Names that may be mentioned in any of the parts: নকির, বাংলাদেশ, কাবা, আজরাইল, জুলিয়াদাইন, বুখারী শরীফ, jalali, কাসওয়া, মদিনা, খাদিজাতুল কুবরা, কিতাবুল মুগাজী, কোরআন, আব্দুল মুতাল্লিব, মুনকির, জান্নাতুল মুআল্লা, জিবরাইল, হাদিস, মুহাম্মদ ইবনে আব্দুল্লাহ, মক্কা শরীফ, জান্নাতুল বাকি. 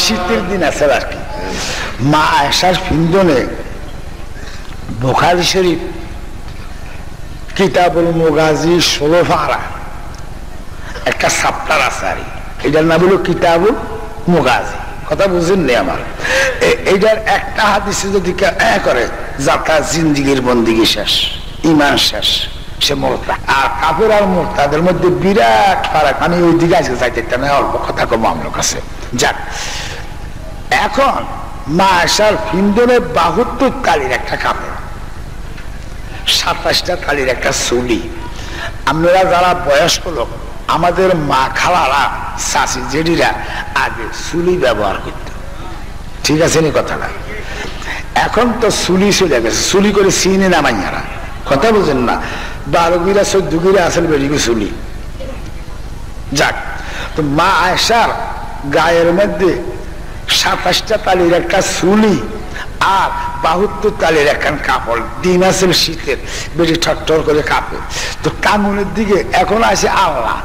শীতের দিন আছে আর কি, মা আয়েশার ফিন্দনে বুখারী শরীফ কিতাবুল মুগাজী ১৬ পারা একটা চ্যাপ্টার আছে আর এটার নাম হলো কিতাবুল মুগাজী। কথা বুঝেন নি আমার? এইটার একটা হাদিসে যদি করে যাকাত জিন্দেগীর বন্দেগী শেষ, ইমান শেষ, সে মুরতাদ। আর কাফের আর মুরতাদের মধ্যে বিরাট ফারাক। আমি ওই দিকে আজকে যাইতে না, অল্প কথা কম আমার কাছে। যাক, এখন মা আয়েশার ফিন্দনে ৭২ তালির একটা কাপড়, ২৭টা তালির একটা চুলি। আপনারা যারা বয়স্ক লোক, আমাদের মা খালারা, চাচি জেডিরা আগে চুলি ব্যবহার করত, ঠিক আছে নি কথাটা? এখন তো চুলি চলে গেছে, চুলি করে সিনে না মাইয়ারা। কথা বুঝেন না? ১২ গিরা ১৪ গিরা আসল বেরিয়ে চুলি। যাক, তো মা আয়েশার গায়ের মধ্যে ২৭টা তালির একটা চুলি আর ৭২ তালির একটা কাপড়। দিন আসল শীতের, বেশি ঠকঠর করে কাপড়। তো কাঙুনের দিকে এখন আসে আল্লাহ,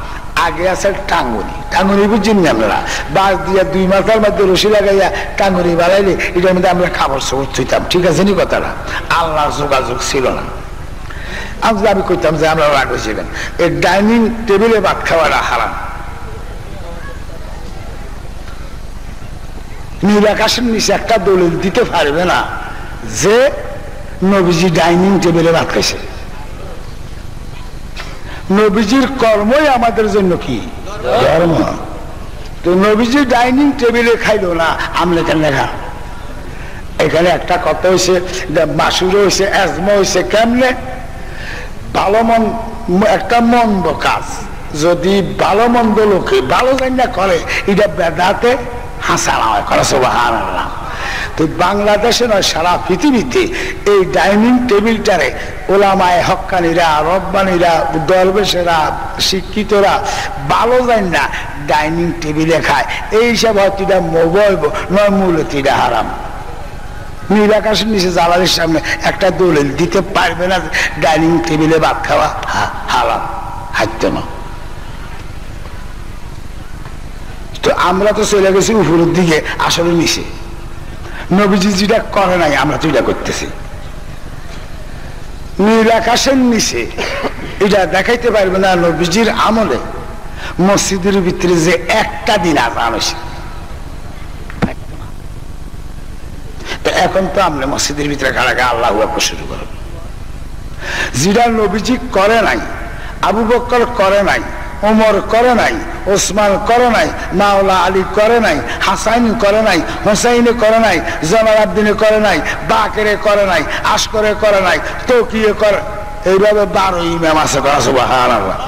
আগে আসে টাঙ্গুনি। টাঙ্গুনি বুঝছেন না আপনারা? বাঁশ দিয়া দুই মাথার মধ্যে রশি লাগাইয়া টাঙ্গুনি বাড়াইলে এটার মধ্যে আমরা খাবার সবুজ থইতাম, ঠিক আছে নি কথাটা? আল্লাহর যোগাযোগ ছিল না। আমি দাবি করতাম যে আমরা রাগ হয়েছিলেন, এই ডাইনিং টেবিলে ভাত খাওয়াটা হারাম। নিরাকাশের নিচে একটা দলিল দিতে পারবে না যে নবীজি ডাইনিং টেবিলে ভাত খাইছে। নবীজির কর্মই আমাদের জন্য কি ধর্ম। তো নবীজি ডাইনিং টেবিলে খাইল না, আমরা কেন খা? এখানে একটা কথা হয়েছে, মাসুর হয়েছে, অ্যাজমা হয়েছে। কেমনে? ভালো মন্দ একটা মন্দ কাজ যদি ভালো মন্দ লোকে ভালো জানা করে, এটা বেদাতে হাসানা হয়। করে সুবহানাল্লাহ। তো বাংলাদেশে নয়, সারা পৃথিবীতে এই ডাইনিং টেবিলটারে ওলামায়ে হক্কানিরা, রব্বানিরা, দরবেশেরা, শিক্ষিতরা ভালো জান না ডাইনিং টেবিলে খায়। এই হিসাব হয়তো এটা মোবাইল নয়, মূলত এটা হারাম। নীলাকাশের নিচে জালালের সামনে একটা দলিল দিতে পারবে না ডাইনিং টেবিলে ভাত খাওয়া হারাম। হাইতে না। তো আমরা তো চলে গেছি উপরের দিকে, আসলে নিচে। নবীজি যেটা করে নাই আমরা তো এটা করতেছি। নীলাকাশের নিচে এটা দেখাইতে পারবে না। নবীজির আমলে মসজিদের ভিতরে যে একটা দিন আজান হয়েছে, এখন তো আমরা মসজিদের ভিতরে খাড়াকে আল্লাহ শুরু করব। জিরা নবীজি করে নাই, আবু বকর করে নাই, ওমর করে নাই, ওসমান করে নাই, মাওলা আলী করে নাই, হাসাইন করে নাই, হোসাইনে করে নাই, জমাল আব্দিনে করে নাই, বাকেরে করে নাই, আশকরে করে নাই, তকিয়ে করে। এইভাবে ১২ ইমাম আছে। করা সুবহানাল্লাহ।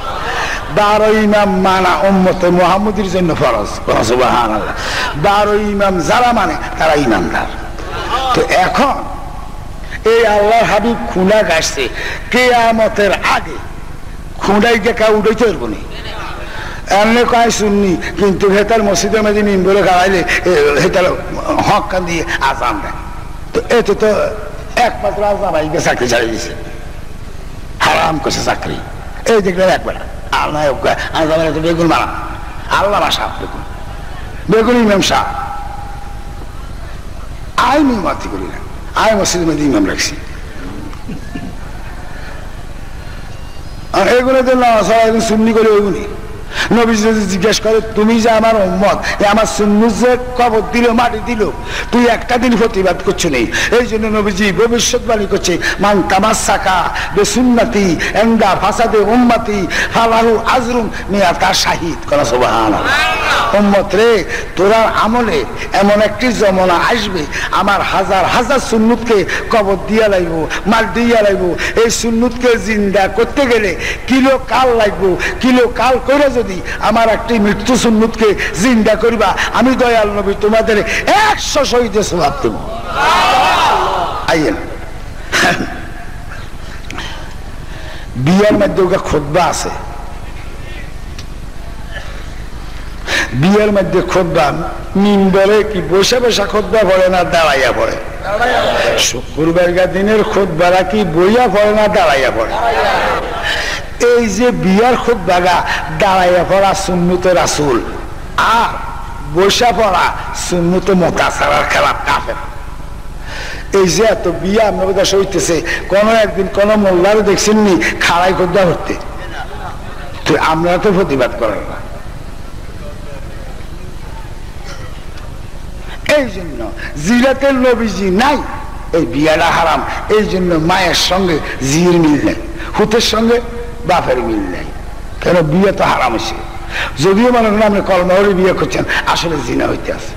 ১২ ইমাম মানা উম্মতে মুহাম্মদের জন্য ফরজ। করা সুবহানাল্লাহ। ১২ ইমাম যারা মানে তারা ইমানদার। তো এখন এই আল্লাহ হাবিব খুঁড়া গাছছে কিয়ামতের আগে খুঁড়াই দেখা উঠাইতে পারবো নি। এমনি কয় শুননি, কিন্তু হেতাল মসজিদের মাঝে মিম্বরে গাড়াইলে হেতাল হকান দিয়ে আজান দেয়। তো এতে তো একমাত্র আজামাইকে চাকরি ছাড়িয়ে দিছে, হারাম করছে চাকরি। এই দেখলেন একবার আল্লাহ আজামাই তো বেগুন মারা, আল্লাহ সাপ বেগুন, বেগুন ইমাম সাপ। আমি মিমাতি করি না, আমি মসজিদের মধ্যে ইমাম রাখছি। এগুলো তো না সবাই সুন্নি করে ওইগুলি নবী যদি জিজ্ঞেস করে তুমি যে আমার উম্মত, আমার সুন্নাত যে কবর দিল মাটি দিল, তুই একটা দিন প্রতিবাদ করছো নেই। এই জন্য নবীজি ভবিষ্যৎবাণী করছে, মান তামাসসাকা বিসুন্নতি ইনদা ফাসাদে উম্মতি ফালাহু আজরুন মিআতা শাহীদ। করা সুবহানাল্লাহ। উম্মত রে, তোরা আমলে এমন একটি জমানা আসবে আমার হাজার হাজার সুন্নতকে কবর দিয়া লাগবো, মাটি দিয়া লাগবো। এই সুন্নতকে জিন্দা করতে গেলে কিলো কাল লাগবো, কিলো কাল করে যদি আমার একটি মৃত্যু সুন্নতকে জিন্দা করিবা, আমি দয়াল নবী তোমাদের 100 শহীদের সওয়াব দেব। আইয়েন বিয়ের মধ্যে খুতবা আছে, বিয়ের মধ্যে খুতবা মিম্বরে কি বসে বসে খুতবা পড়ে না দাঁড়াইয়া পড়ে? শুক্রবার দিনের খুতবারা কি বইয়া পড়ে না দাঁড়াইয়া পড়ে? এই যে বিয়ার খুতবাগা দাঁড়াইয়া পড়া সুন্নতে রাসূল, আর বৈশা পড়া সুন্নতে মুতাসারার খেলাপ কাফের। এই যে এত বিয়া আপনার কথা সইতেছে, কোনো একদিন কোনো মোল্লারে দেখছেননি খাড়াই খুতবা করতে? তো আপনারা তো প্রতিবাদ করেন না। এই জন্য জিরাতের নবীজি নাই, এই বিয়াটা হারাম। এই জন্য মায়ের সঙ্গে জির মিল নেই, হুতের সঙ্গে বাপের মিল নেই, কেন বিয়ে তো হারাম হয়েছে। যদিও মনে করেন আপনি কলমাহরি বিয়ে করছেন, আসলে জিনা হইতে আছে।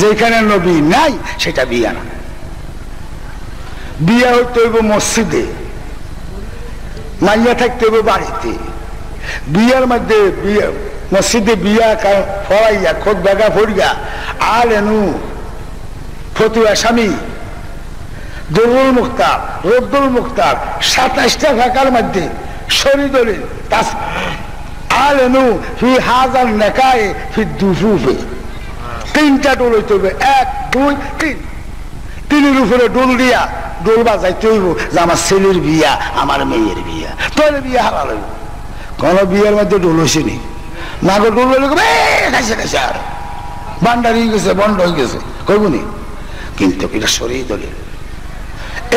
যেখানে নবী নাই সেটা বিয়া না। বিয়া হইতে হইব মসজিদে, মাইয়া থাকতে হইব বাড়িতে। বিয়ার মধ্যে বিয়ে মসজিদে বিয়া ফরাইয়া খোদ বাগা ফরিয়া আর এনু ফতুয়া স্বামী দরুল মুখতার রব্দুল মুখতার 27টা ফাঁকার মধ্যে শরীর দলিল আর এনু ফি হাজার নেকায়ে ফি দুফুফে। তিনটা ডোল হইতে হবে, 1 2 3। তিনের উপরে ডোল দিয়া ডোল বাজাইতে হইব যে আমার ছেলের বিয়া, আমার মেয়ের বিয়া। তোর বিয়া হারাল হইব। কোনো বিয়ের মধ্যে ডোল হয়েছেনি, নাগর ডোল হইলে আর বান্ডার হয়ে গেছে, বন্ড হয়ে গেছে কইবনি, কিন্তু এটা শরীর দলিল।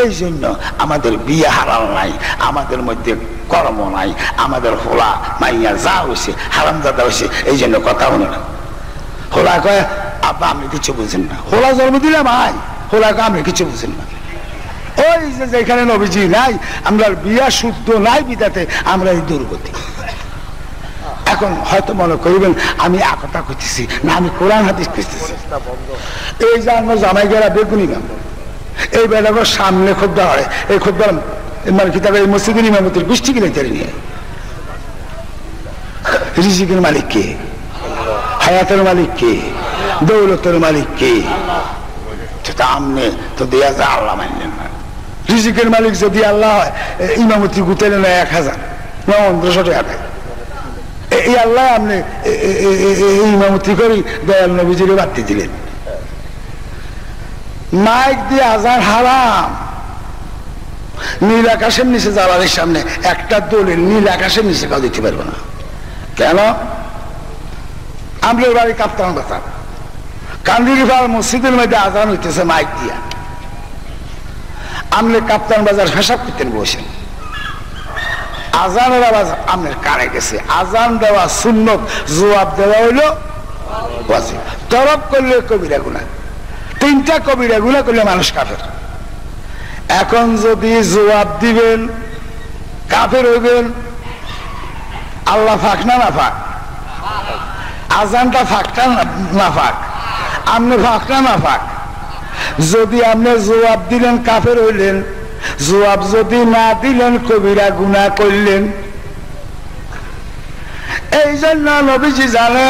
এই জন্য আমাদের বিয়ে হারাল নাই, আমাদের মধ্যে কর্ম নাই, আমাদের হোলা মাইয়া যা হয়েছে হারামজাদা হয়েছে। এই জন্য কথা হলো না। হোলা কয় আব্বা আপনি কিছু বুঝেন না। হোলা জন্ম দিলে ভাই, হোলা কয় আপনি কিছু বুঝেন না। ওই যে যেখানে নবীজি নাই, আমরা বিয়া শুদ্ধ নাই বিদাতে আমরা এই দুর্গতি। এখন হয়তো মনে করিবেন আমি আকতা করতেছি না, আমি কোরআন হাদিস করতেছি। এই যে আমরা জামাই গেরা বেগুনি গান, এই বেলাগো সামনে খুদ্া হয়, এই খুদ্ার মানে কি তারা এই মসজিদের ইমামতির গোষ্ঠী কিনে তারি নিয়ে। রিজিকের মালিক কে? হায়াতের মালিক কে? দৌলতের মালিক কে? সেটা আমনে তো দেয়া যা আল্লাহ মানলেন না। রিজিকের মালিক যদি আল্লাহ হয়, ইমামতি গুতেলে না 1000 না 1500 টাকা। এই আল্লাহ আপনি ইমামতি করি দয়াল নবীজিরে বাড়তে দিলেন। মাইক দিয়ে আজান হারাম। নীল আকাশের নিচে জালালের সামনে একটা দলিল নীল আকাশের নিচে কেউ দিতে পারবো না। কেন? আমলের বাড়ি কাপ্তান বাতান কান্দির মসজিদের মধ্যে আজান হইতেছে মাইক দিয়া। আমলে কাপ্তান বাজার ফেসাব করতেন বসেন, আজানের আওয়াজ আমনের কানে গেছে। আজান দেওয়া সুন্নত, জবাব দেওয়া হইল ওয়াজিব। তরফ করলে কবিরা গুনাহ, তিনটা কবিরা গুনাহ করলে মানুষ কাফের। এখন যদি জবাব দিবেন কাফের হইবেন, আল্লাহ ফাঁক না না ফাঁক? আজানটা ফাঁকটা না ফাঁক? আমনে ফাঁক না না ফাঁক? যদি আপনি জবাব দিলেন কাফের হইলেন, জবাব যদি না দিলেন কবিরা গুনাহ করলেন। এই জন্য নবীজি জানে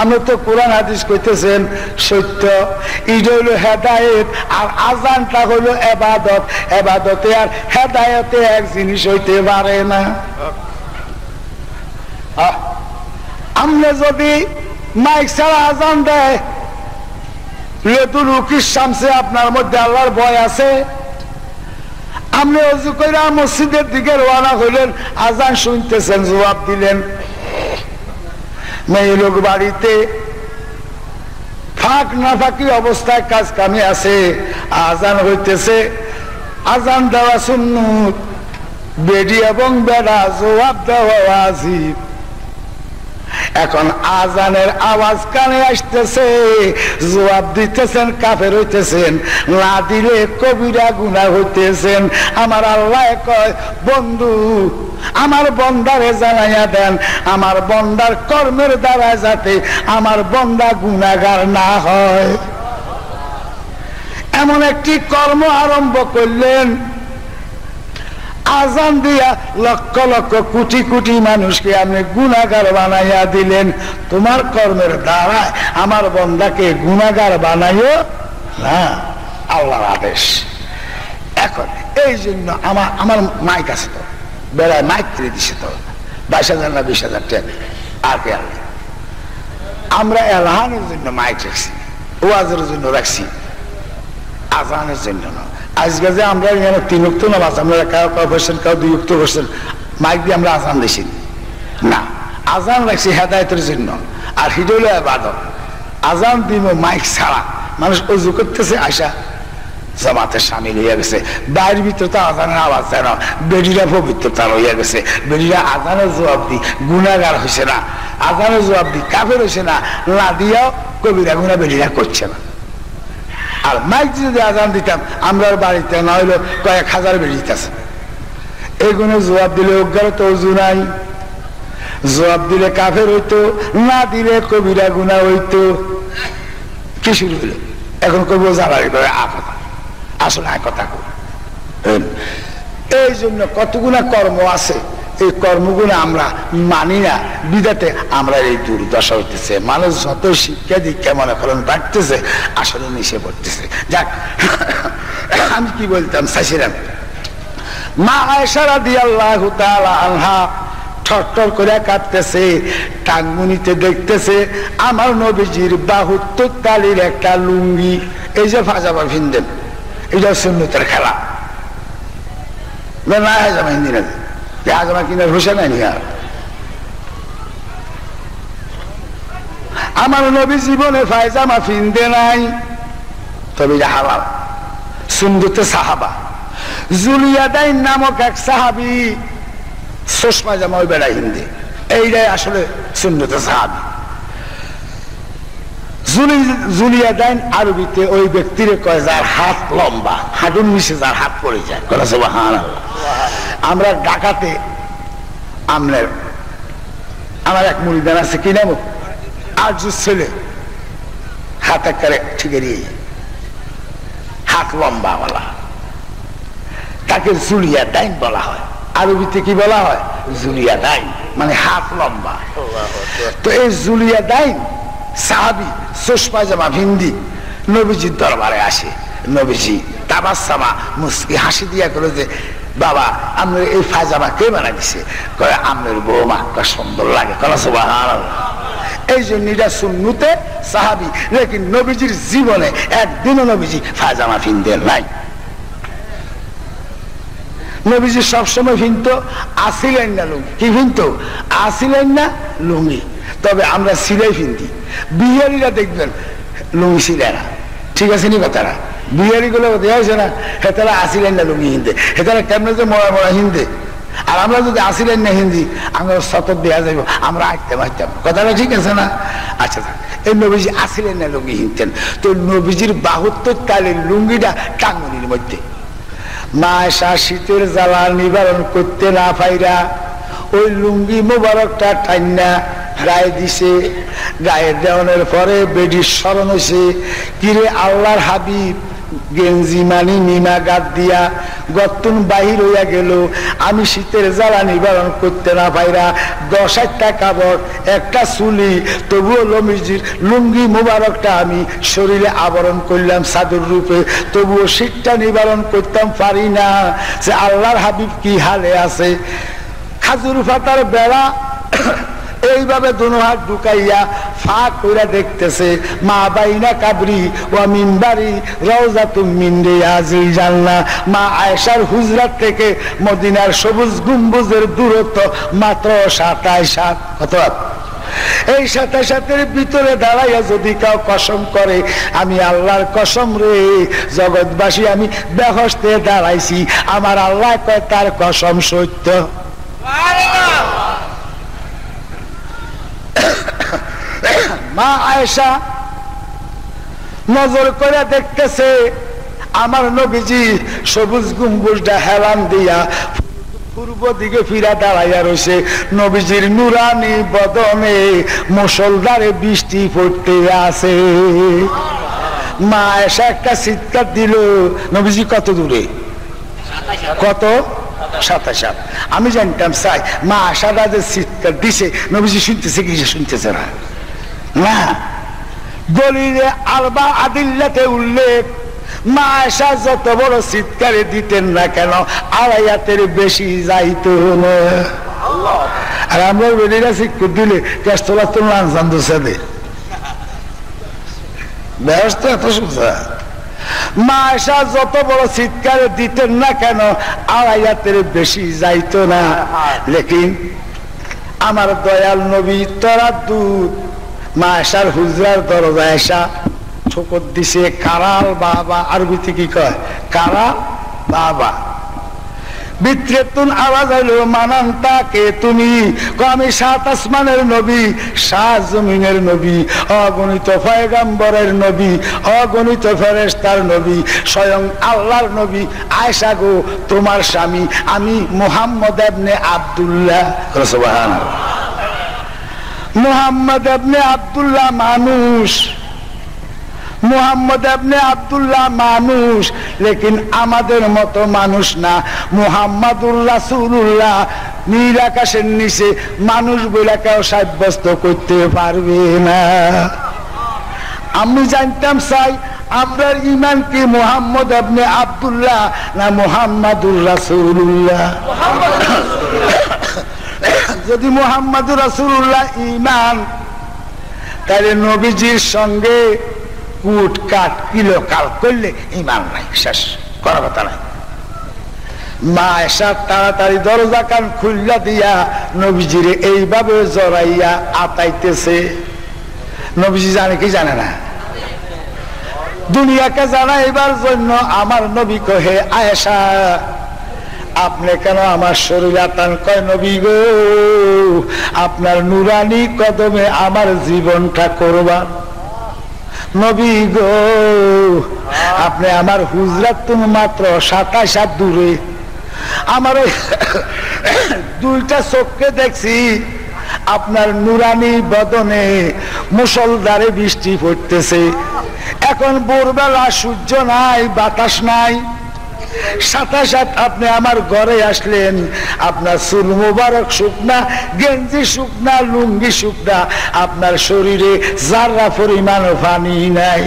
আমরা তো কোরআন হাদিস কইতেছেন সত্য, এটা হইল হেদায়েত আর আজানটা হইল ইবাদত। ইবাদতে আর হেদায়েতে এক জিনিস হইতে পারে না। আমরা যদি মাইক ছাড়া আজান দেয় রেতুল উকির শামসে আপনার মধ্যে আল্লাহর ভয় আছে, আপনি অজু কইরা মসজিদের দিকে রওনা হইলেন, আজান শুনতেছেন, জবাব দিলেন, মেয়ে লোক বাড়িতে ফাঁক না ফাঁকি অবস্থায় কাজ কামে আছে, আজান হইতেছে, আজান দেওয়া সুন্নত, বেডি এবং বেড়া জবাব দেওয়া ওয়াজিব। এখন আজানের আওয়াজ কানে আসতেছে, জবাব দিতেছেন, কাফের হইতেছেন, না দিলে কবিরা গুনাহ হইতেছেন। আমার আল্লাহ কয়, বন্ধু আমার বন্দারে জানাইয়া দেন আমার বন্দার কর্মের দ্বারা যাতে আমার বন্দা গুনাহগার না হয়। এমন একটি কর্ম আরম্ভ করলেন, আজান দিয়া লক্ষ লক্ষ কোটি কোটি মানুষকে আপনি গুনাহগার বানাইয়া দিলেন। তোমার কর্মের দ্বারা আমার বান্দাকে গুনাহগার বানাইও না, আল্লাহর আদেশ। এখন এই জন্য আমার মাইক আছে তো, বেড়ায় মাইক কিনে দিছে তো 22,000 না 20,000 টাকা, আর কে আর আমরা এলানের জন্য মাইক রাখছি, ওয়াজের জন্য রাখছি, আজানের জন্য না। আজকে যে আমরা এখানে তিন উক্ত নামাজ আমরা কাউ কয় বসছেন, কাউ দুই উক্ত বসছেন, মাইক দিয়ে আমরা আজান দিছি না, আজান রাখছি হেদায়েতের জন্য। আর হিডল বাদক আজান দিব মাইক ছাড়া, মানুষ অজু করতেছে, আশা জামাতে সামিল হইয়া গেছে, বাইরের ভিতরে তো আজানের আওয়াজ যায় না, বেড়িরা পবিত্রতা হইয়া গেছে, বেড়িরা আজানের জবাব দি গুনাহগার হয়েছে না, আজানের জবাব দি কাফের হয়েছে না, না দিয়াও কবিরা গুনাহ বেড়িরা করছে না। আর মাইক যদি আজান দিতাম আমরা বাড়িতে না হইলো কয়েক হাজার বেরিয়েছে, এগুলো জবাব দিলে অজ্ঞার তো অজু নাই, জবাব দিলে কাফের হইতো, না দিলে কবিরা গুনাহ হইতো। কি শুরু হইল এখন কবি জানালি কথা, আসলে কথা এই জন্য কতগুলা কর্ম আছে, এই কর্মগুলো আমরা মানি না বিধাতে আমরা এই দুর্দশা হইতেছে। মানুষ যত শিক্ষা দীক্ষা মনে করেন বাড়তেছে, আসলে নিচে পড়তেছে। যাক, আমি কি বলতাম চাইছিলাম, মা আয়েশা রাদিয়াল্লাহু তাআলা আনহা ঠরঠর করে কাঁপতেছে, টাঙ্গুনিতে দেখতেছে আমার নবীজির বাহুর তালির একটা লুঙ্গি, এই যে ফাজামা ভিনদেন, এটা সুন্নতের খেলা না, হাজামা হিন্দি না, হাজামা কিনা ঘুষে নাই আর। আমার নবী জীবনে ফায়জামা ফিনতে নাই, তবে এটা হালাল সুন্নতে সাহাবা। জুলিয়াদাইন নামক এক সাহাবি চশমা জামা ওই বেড়া হিন্দি, এইটাই আসলে সুন্নতে সাহাবি। জুলিয়াদাইন আরবিতে ওই ব্যক্তিরে কয় যার হাত লম্বা, হাঁটুর নিচে যার হাত পড়ে যায়। আমরা ঢাকাতে আমার এক মুরিদান আছে, কি নাম, আরজু ছেলে, হাত একেবারে ঠিক হাত লম্বা বলা, তাকে জুলিয়াদাইন বলা হয়। আরবিতে কি বলা হয়? জুলিয়াদাইন, মানে হাত লম্বা। তো এই জুলিয়াদাইন সাহাবি চশমা জামা ভিন্দি নবীজির দরবারে আসে, নবীজি তাবাসসামা মুসকি হাসি দিয়া করে যে, বাবা আপনার এই ফাজামা কে বানাই দিছে? কয় আপনার বৌমা, কয় সুন্দর লাগে। কয় সুবহানাল্লাহ। এই জন্য এটা সুন্নতে সাহাবি, লেকিন নবীজির জীবনে একদিনও নবীজি ফাজামা ভিনতেন নাই। নবীজি সবসময় ভিনত আসিলেন না লুঙ্গি, কি ভিনত আসিলেন না লুঙ্গি, তবে আমরা সিলাই ভিনতি। বিহারিরা দেখবেন লুঙ্গি সিলাই না, ঠিক আছে নি কথারা, বিহারি গুলো দেওয়া হয়েছে না, হেতারা আসিলেন না লুঙ্গি হিন্দে, হেতারা কেমনে যে মরা মরা হিন্দে। আর আমরা যদি আসিলেন না হিন্দি, আমরা সতর দেওয়া যাইব, আমরা আঁকতে পারতাম, কথাটা ঠিক আছে না? আচ্ছা, এই নবীজি আসিলেন না লুঙ্গি হিনতেন। তো নবীজির বাহুত্তর তালের লুঙ্গিটা টাঙ্গনির মধ্যে, মা আয়েশা শীতের জ্বালা নিবারণ করতে না পাইরা ওই লুঙ্গি মোবারকটা ঠান্ডা গায়ে দিছে, গায়ে দেওয়ানোর পরে বেডির স্মরণ হয়েছে, কিরে আল্লাহর হাবিব গেঞ্জি মানি নিমা গাদ দিয়া গত্তুন বাহির হইয়া গেল, আমি শীতের জ্বালা নিবারণ করতে না পাইরা 10-8টা কাপড় একটা চুলি, তবুও নবীজির লুঙ্গি মোবারকটা আমি শরীরে আবরণ করলাম চাদর রূপে, তবুও শীতটা নিবারণ করতাম পারি না। যে আল্লাহর হাবিব কি হালে আছে, খাজুর পাতার বেড়া এইভাবে দুনো হাত ঢুকাইয়া ফাঁক করে দেখতেছে মা বাইনা কাবরি ওয়া মিনবারি রাউজাতুম মিন রিয়াজিল জান্নাহ। মা আয়েশার হুজরা থেকে মদিনার সবুজ গম্বুজের দূরত্ব মাত্র 27 হাত। অতএব এই 27 হাতের ভিতরে দাঁড়াইয়া যদি কেউ কসম করে, আমি আল্লাহর কসম রে জগৎবাসী, আমি বেহস্তে দাঁড়াইছি। আমার আল্লাহ কয় তার কসম সত্য। মা আয়েশা নজর করে দেখতেছে আমার নবীজি সবুজ গম্বুজটা হেলান দিয়া পূর্ব দিকে ফিরা দাঁড়াইয়া রয়েছে। নবীজির নুরানি বদনে মুসলধারে বৃষ্টি পড়তে আছে। মা আয়েশা একটা চিৎকার দিল, নবীজি কত দূরে? কত? 27। আমি জানতাম চাই মা আয়েশাটা যে চিৎকার দিছে নবীজি শুনতেছে কি শুনতেছে না। না, দলিলে আরবা আদিল্লাতে উল্লেখ মা আয়েশা যত বড় চিৎকারে দিতেন না কেন 2.5 হাতের বেশি যাইত না। আর আমরা বেরিরা চিৎকার দিলে কেস্তলা তো লাঞ্ছন দোষে ব্যস্ত এত সোজা। মা আয়েশা যত বড় চিৎকারে দিতেন না কেন 2.5 হাতের বেশি যাইত না। লেকিন আমার দয়াল নবী তরা দুধ মা আয়েশার হুজরার দরজা আয়েশা ঠোকর দিছে কারাল বাবা। আরবিতে কি কয়? কারা বাবা। বিত্রেতুন আওয়াজ হইল, মানান তাকে তুমি। আমি 7 আসমানের নবী, 7 জমিনের নবী, অগণিত পয়গম্বরের নবী, অগণিত ফেরেশতার নবী, স্বয়ং আল্লাহর নবী আয়েশা গো, তোমার স্বামী আমি মুহাম্মদ ইবনে আব্দুল্লাহ। সুবহানাল্লাহ। মুহাম্মদ ইবনে আব্দুল্লাহ মানুষ, মুহাম্মদ ইবনে আব্দুল্লাহ মানুষ, লেকিন আমাদের মতো মানুষ না। মুহাম্মাদুর রাসূলুল্লাহ নীল আকাশের নিচে মানুষ বলে কেউ সাব্যস্ত করতে পারবে না। আমি জানতাম চাই আমরা ইমান কি মুহাম্মদ ইবনে আব্দুল্লাহ না মুহাম্মাদুর রাসূলুল্লাহ। যদি মুহাম্মাদুর রাসূলুল্লাহ ঈমান, তাহলে নবীজির সঙ্গে কুট কাট কিলো কাল করলে ঈমান নাই, শেষ করার কথা নাই। মা আয়েশা তাড়াতাড়ি দরজা কান খুললা দিয়া নবীজির এইভাবে জড়াইয়া আতাইতেছে। নবীজি জানে কি জানে না? দুনিয়াকে জানাইবার জন্য আমার নবী কহে, আয়েশা আপনি কেন আমার শরীর আতান? কয় নবী গো, আপনার নুরানি কদমে আমার জীবনটা কোরবান। নবী গো আপনি আমার হুজরাত তুমি মাত্র 27 হাত দূরে। আমার 2টা চোখকে দেখছি আপনার নুরানি বদনে মুসলধারে বৃষ্টি পড়তেছে। এখন ভোরবেলা, সূর্য নাই, বাতাস নাই, 27 হাত আপনি আমার ঘরে আসলেন। আপনার চুল মোবারক শুকনা, গেঞ্জি শুকনা, লুঙ্গি শুকনা, আপনার শরীরে যারা পরিমাণ পানি নাই।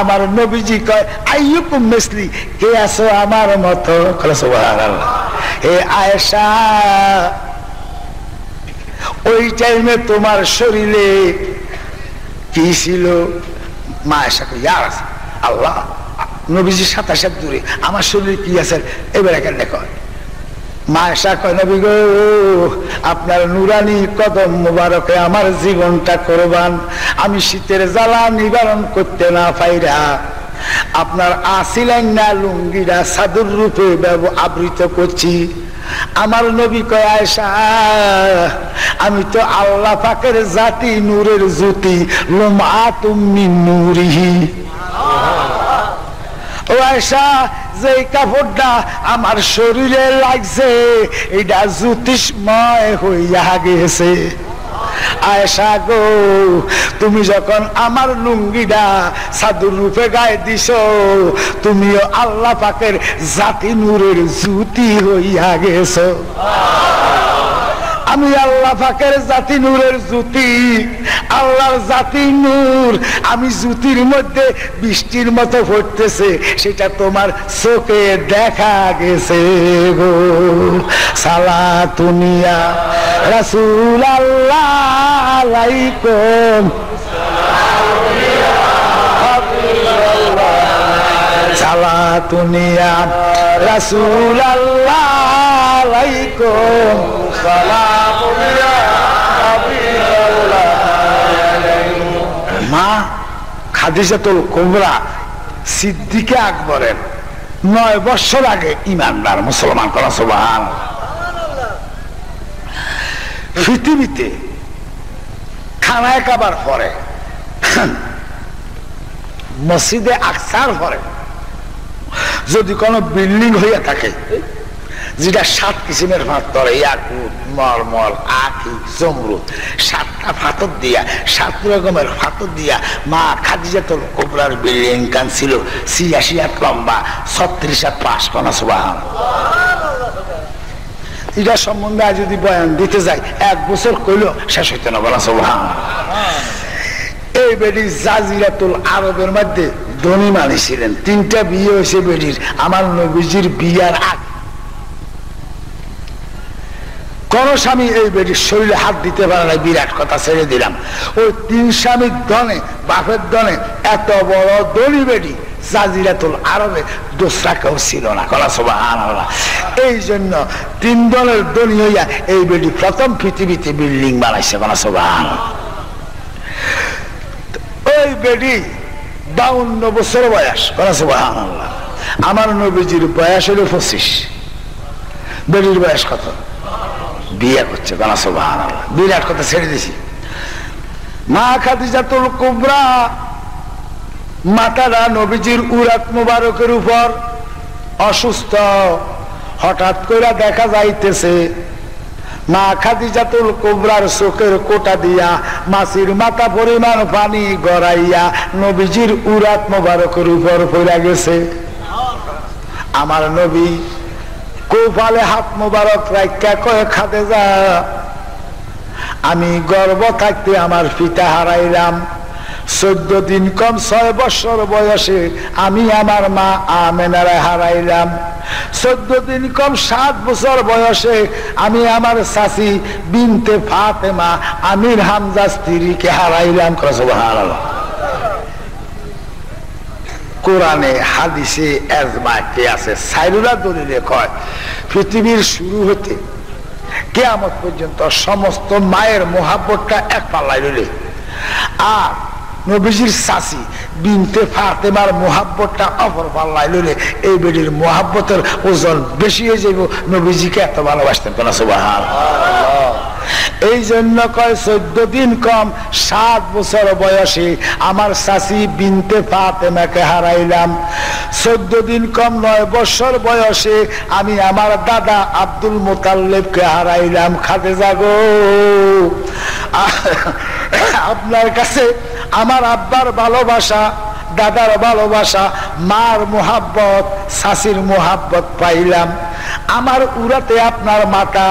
আমার নবীজি কয়, আইয়ুকুম মিসলি, কে আছো আমার মতো? সুবহানাল্লাহ। হে আয়েশা, ওই টাইমে তোমার শরীরে কি ছিল? মা আয়েশা কয়, ইয়া আল্লাহ, নবীজি 27 হাত দূরে, আমার শরীরে কি আছে এবার এখানে দেখো। মা আয়েশা কয়, নবী গো আপনার নুরানি কদম মোবারকে আমার জীবনটা কোরবান। আমি শীতের জ্বালা নিবারণ করতে না পাইরা আপনার আসিলেন না লুঙ্গিরা সাদুর রূপে আবৃত করছি। আমার নবী কয়, আয়েশা আমি তো আল্লাহ পাকের জাতি, নূরের জ্যোতি, লুমআতুম মিন নূরিহি। ও আয়েশা, যে কাপড়টা আমার শরীরে লাগছে এটা জ্যোতিষময় হইয়া গেছে। আয়েশা গো, তুমি যখন আমার লুঙ্গিটা সাদুর রূপে গায়ে দিছো, তুমিও আল্লাহ পাকের জাতি, নূরের জ্যোতি হইয়া গেছো। আমি আল্লাহ পাকের জাতি নূরের জ্যোতি, আল্লাহর জাতি নূর। আমি জ্যোতির মধ্যে বৃষ্টির মতো পড়তেছে, সেটা তোমার চোখে দেখা গেছে গো। সালাতুনিয়া রাসূল আল্লাহ আলাইকুম, সালাতুনিয়া রাসূল আল্লাহ আলাইকুম, সালাতুনিয়া হাবিবাল্লাহ আলাইকুম। মা খাদিজাতুল কুবরা সিদ্দিকা আকবরের 9 বছর আগে ইমানদার মুসলমান করা। সুবহানাল্লাহ। পৃথিবীতে খানায় কাবার পরে, মসজিদে আকসার পরে যদি কোনো বিল্ডিং হইয়া থাকে যেটা 7 কিসিমের পাথরে, ইয়াকুত, মরমর, আকি, জমরুদ, 7টা পাথর দিয়া, 7 রকমের পাথর দিয়া মা খাদিজাতুল কুবরার বিল্ডিং কান ছিল 86 হাত লম্বা, 36 হাত পাশ কোনা। সুবহানাল্লাহ। এটা সম্বন্ধে যদি বয়ান দিতে যাই 1 বছর কইলো শেষ হইতে না। বলা সুবহানাল্লাহ। এই বেডি জাজিরাতুল আরবের মধ্যে ধনী মানুষ ছিলেন, 3টা বিয়ে হয়েছে বেডির। আমার নবীজির বিয়ার আগে কোন স্বামী এই বেডির শরীরে হাত দিতে পারে না, বিরাট কথা, ছেড়ে দিলাম। ওই 3 স্বামীর ধনে, বাপের ধনে এত বড় ধনী বেডি জাজিরাতুল আরবে দোসরা কেউ ছিল না। কলা সুবহানাল্লাহ। এই জন্য 3 দলের দলি হইয়া এই বেডি প্রথম পৃথিবীতে বিল্ডিং বানাইছে। কলা সুবহানাল্লাহ। ওই বেডি 52 বছর বয়স। কলা সুবহানাল্লাহ। আমার নবীজির বয়স হলো 25। বেডির বয়স কত? বিয়ে করছে। কলা সুবহানাল্লাহ। বিরাট কথা, ছেড়ে দিছি। মা খাদিজাতুল কুবরা মাতারা নবীজির উরাত মুবারকের উপর অসুস্থ। হঠাৎ করে দেখা যাইতেছে মা খাদিজাতুল কুবরার চোখের কোটা দিয়া মাছির মাথা পরিমাণ পানি গড়াইয়া নবীজির উরাত মুবারকের উপর পড়ে গেছে। আমার নবী কপালে হাত মুবারক রাখা কয়ে, খাদিজা, আমি গর্ভ থাকতে আমার পিতা হারাইলাম। 14 দিন কম 6 বছর বয়সে আমি আমার মা আমেনারে হারাইলাম। 14 দিন কম 7 বছর বয়সে আমি আমার চাচি বিনতে ফাতেমা আমির হামজা স্ত্রীকে হারাইলাম। সুবহানাল্লাহ। কোরআনে হাদিসে এজমাতে আছে, সাইরুলা দলিলে কয় পৃথিবীর শুরু হতে কিয়ামত পর্যন্ত সমস্ত মায়ের মোহাব্বতটা এক পাল্লায় রইল। আর নবীজির চাচি বিনতে ফাতেমার মোহাব্বতটা অপর পাল্লাই লইলে এই বেডির মোহাব্বতের ওজন বেশি হয়ে যাইব। নবীজিকে এত ভালোবাসতেন। কোন সুবহানাল্লাহ। এই জন্য কয় 14 দিন কম 7 বছর বয়সে আমার চাচি বিনতে ফাতেমাকে হারাইলাম। 14 দিন কম 9 বছর বয়সে আমি আমার দাদা আব্দুল মুতাল্লিবকে হারাইলাম। খাদিজা গো, আপনার কাছে আমার আব্বার ভালোবাসা, দাদার ভালোবাসা, মার মোহাব্বত, শাশির মোহাব্বত পাইলাম। আমার উড়াতে আপনার মাতা,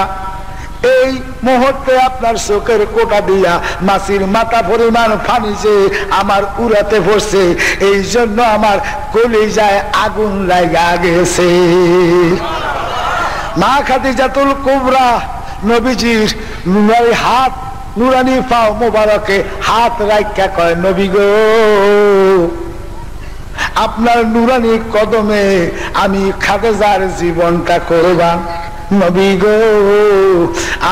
এই মুহূর্তে আপনার চোখের কোটা দিয়া মাছির মাথা পরিমাণ পানি যে আমার উড়াতে পড়ছে, এই জন্য আমার কলিজায় আগুন লাগা গেছে। মা খাদিজাতুল কুবরা নবীজির হাত নুরানি পাও মোবারকে হাত রাখা কয়, নবী গো, আপনার নুরানি কদমে আমি খাদিজার জীবনটা কোরবান। নবী গো,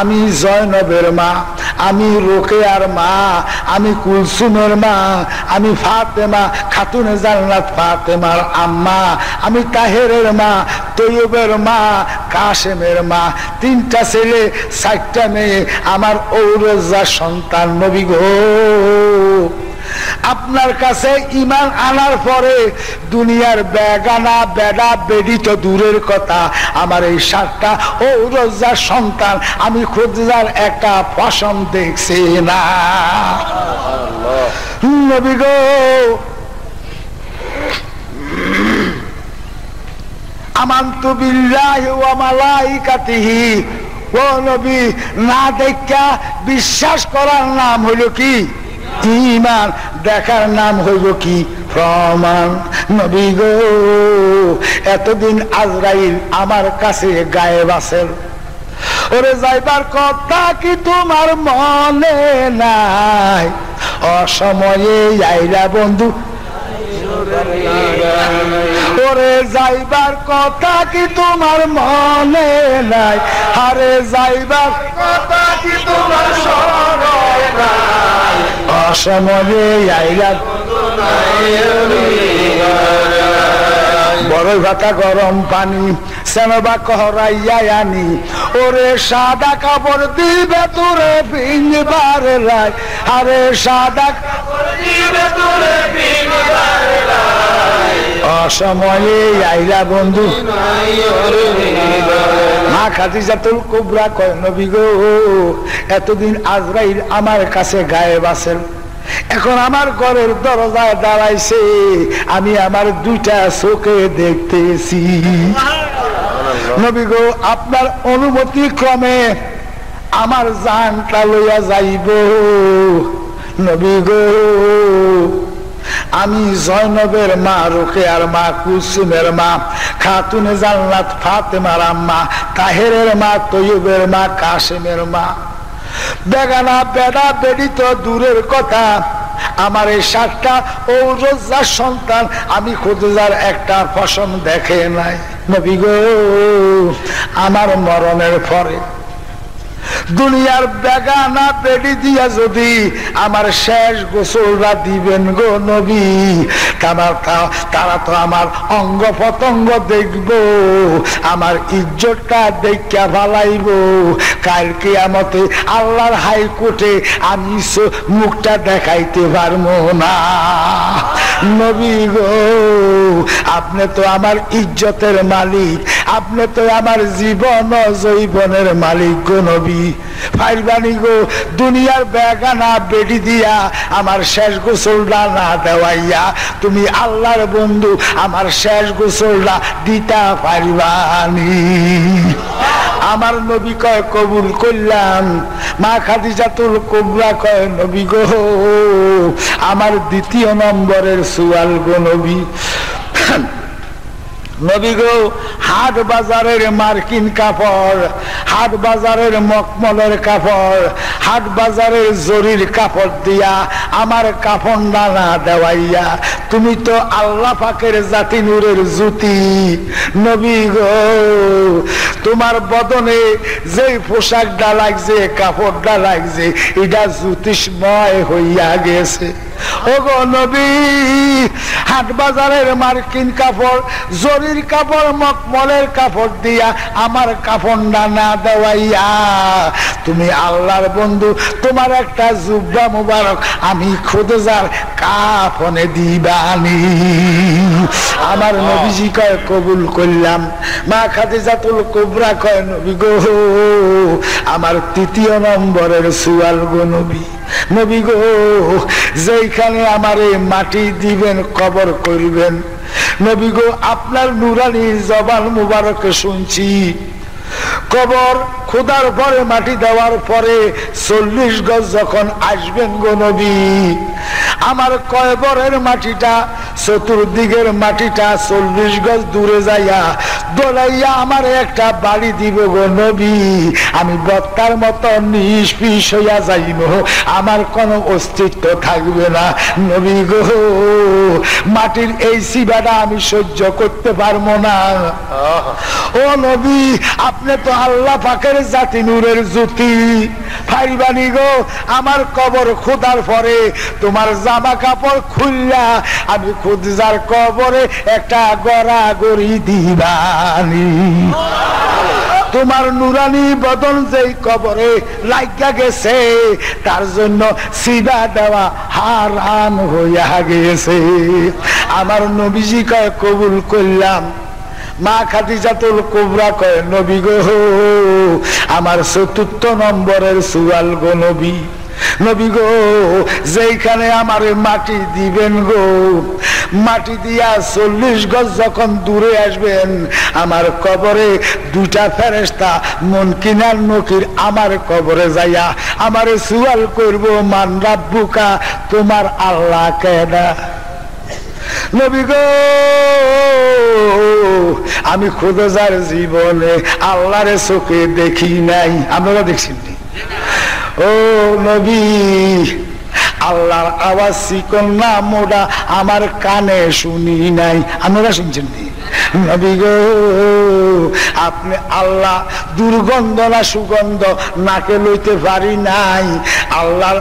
আমি জয়নবের মা, আমি রোকেয়ার মা, আমি কুলসুমের মা, আমি ফাতেমা খাতুনে জান্নাত ফাতেমার আম্মা, আমি তাহেরের মা, তৈয়বের মা, কাশেমের মা, 3টা ছেলে 4টা মেয়ে, আমার ঔরজা সন্তান। নবী গো, আপনার কাছে ইমান আনার পরে দুনিয়ার বেগানা বেডা বেডি তো দূরের কথা, আমার এই 4টা ঔরজা সন্তান আমি খুদার একটা পশম দেখছি না। নবী গো, আমানতু বিল্লাহি ওয়া মালাইকাতিহি ও নবী না দেখা বিশ্বাস করার নাম হইল কি ঈমান, দেখার নাম হইল কি প্রমাণ। নবী গো এতদিন আজরাইল আমার কাছে গায়েব আছেন, ওরে যাইবার কথা কি তোমার মনে নাই, অসময়ে আইলা বন্ধু ওরে যাইবার কথা কি তোমার মনে নাই, আরে যাইবার কথা কি তোমার স্মরণ নাই, অসময়ে আইলা বন্ধু বড় ভাতা গরম পানি সেনবা কহরাইয়া আনি, ওরে সাদা কাপড় দিবে তোরে ভিজবার রায়, আরে সাদা কাপড় দিবে তোরে ভিজবার রায়, অসময়ে আইলা বন্ধু। মা খাদিজাতুল কুবরা কয় নবী গো এতদিন আজরাইল আমার কাছে গায়েব আছেন, এখন আমার ঘরের দরজায় দাঁড়াইছে, আমি আমার দুইটা চোখে দেখতেছি। নবী গো আপনার অনুমতি ক্রমে আমার জানটা লইয়া যাইব, নবী গো আমি জয়নবের মা, রোকেয়ার মা, কুসুমের মা, খাতুনে জান্নাত ফাতেমার আম্মা, তাহেরের মা, তৈয়বের মা, কাশেমের মা, বেগানা বেড়া বেড়ি তো দূরের কথা, আমার এই সাতটা ঔরজার সন্তান আমি খুদজার একটা ফসল দেখে নাই। নবী গো আমার মরণের পরে দুনিয়ার বেগানা বেড়ি দিয়া যদি আমার শেষ গোসলরা দিবেন গো নবী, তারা তো আমার অঙ্গ পতঙ্গ দেখব, আমার ইজ্জতটা দেখা ভালাইব, কাল কিয়ামতে আল্লাহর হাইকোর্টে আমি মুখটা দেখাইতে পারবো না। নবী গো আপনি তো আমার ইজ্জতের মালিক, আপনি তো আমার জীবন জৈবনের মালিক গো নবী, ফাইলবানি গো দুনিয়ার বেগানা বেড়ি দিয়া আমার শেষ গোসলটা না দেওয়াইয়া তুমি আল্লাহর বন্ধু আমার শেষ গোসলটা দিতা পারিবানি। আমার নবী কয় কবুল করলাম। মা খাদিজাতুল কুবরা কয় নবী গো আমার দ্বিতীয় নম্বরের সুয়াল গো নবী, নবী গো হাট বাজারের মার্কিন কাপড়, হাট বাজারের মকমলের কাপড়, হাট বাজারের জরির কাপড় দিয়া আমার কাপড় নানা দেওয়াইয়া তুমি তো আল্লাহ পাকের জাতি নূরের জুতি, নবী গো তোমার বদনে যেই পোশাকটা লাগছে কাপড়টা লাগছে এটা জ্যোতিষময় হইয়া গেছে। ওগো নবী হাট বাজারের মার্কিন কাপড়, জরির কাপড়, মকমলের কাপড় দিয়া আমার কাপড়টা না দেওয়াইয়া তুমি আল্লাহর বন্ধু তোমার একটা জুব্বা মুবারক আমি খোদজার কাফনে দিবানি। আমার নবীজি কয় কবুল করলাম। মা খাদিজাতুল কুবরা কয় নবী গো আমার তৃতীয় নম্বরের সুয়াল গো নবী, নবী গো যেইখানে আমার মাটি দিবেন কবর করবেন, নবী গো আপনার নুরানি জবান মুবারকে শুনছি কবর খোদার পরে মাটি দেওয়ার পরে 40 গজ যখন আসবেন গো নবী আমার কবরের মাটিটা চতুর্দিকের মাটিটা 40 গজ দূরে যাইয়া দোলাইয়া আমার একটা বাড়ি দিব গো নবী, আমি বক্তার মতো নিষ্পিস হইয়া যাইব, আমার কোনো অস্তিত্ব থাকবে না। নবী গো মাটির এই সিবাটা আমি সহ্য করতে পারবো না। ও নবী আপনি তো আল্লাহ পাকের জাতি নূরের জ্যোতি, ফাইবানি গো আমার কবর খোদার পরে তোমার জামা কাপড় খুললা আমি খুদজার কবরে একটা গড়া গড়ি দিবানি। তোমার নুরানি বদন যেই কবরে লাগিয়া গেছে তার জন্য সিবা দেওয়া হারাম হইয়া গেছে। আমার নবীজি কয় কবুল করলাম। মা খাদিজাতুল কুবরা কয় নবী গো আমার চতুর্থ নম্বরের সুয়াল গো নবী, নবী গো যেইখানে আমার মাটি দিবেন গো মাটি দিয়া 40 গজ যখন দূরে আসবেন আমার কবরে দুইটা ফেরেশতা মুনকির আর নকির আমার কবরে যায়া আমারে সুয়াল করব মান রাব্বুকা তোমার আল্লাহ কেডা। নবী গো আমি খোদা যার জীবনে আল্লাহরে চোখে দেখি নাই, আপনারা দেখছেন ও নবী আল্লাহর আওয়াজ চিকন না মোটা আমার কানে শুনি নাই, আপনারা শুনছেন নি? নবী গো আপনি আল্লাহ দুর্গন্ধ না সুগন্ধ নাকে লইতে পারি নাই, আল্লাহর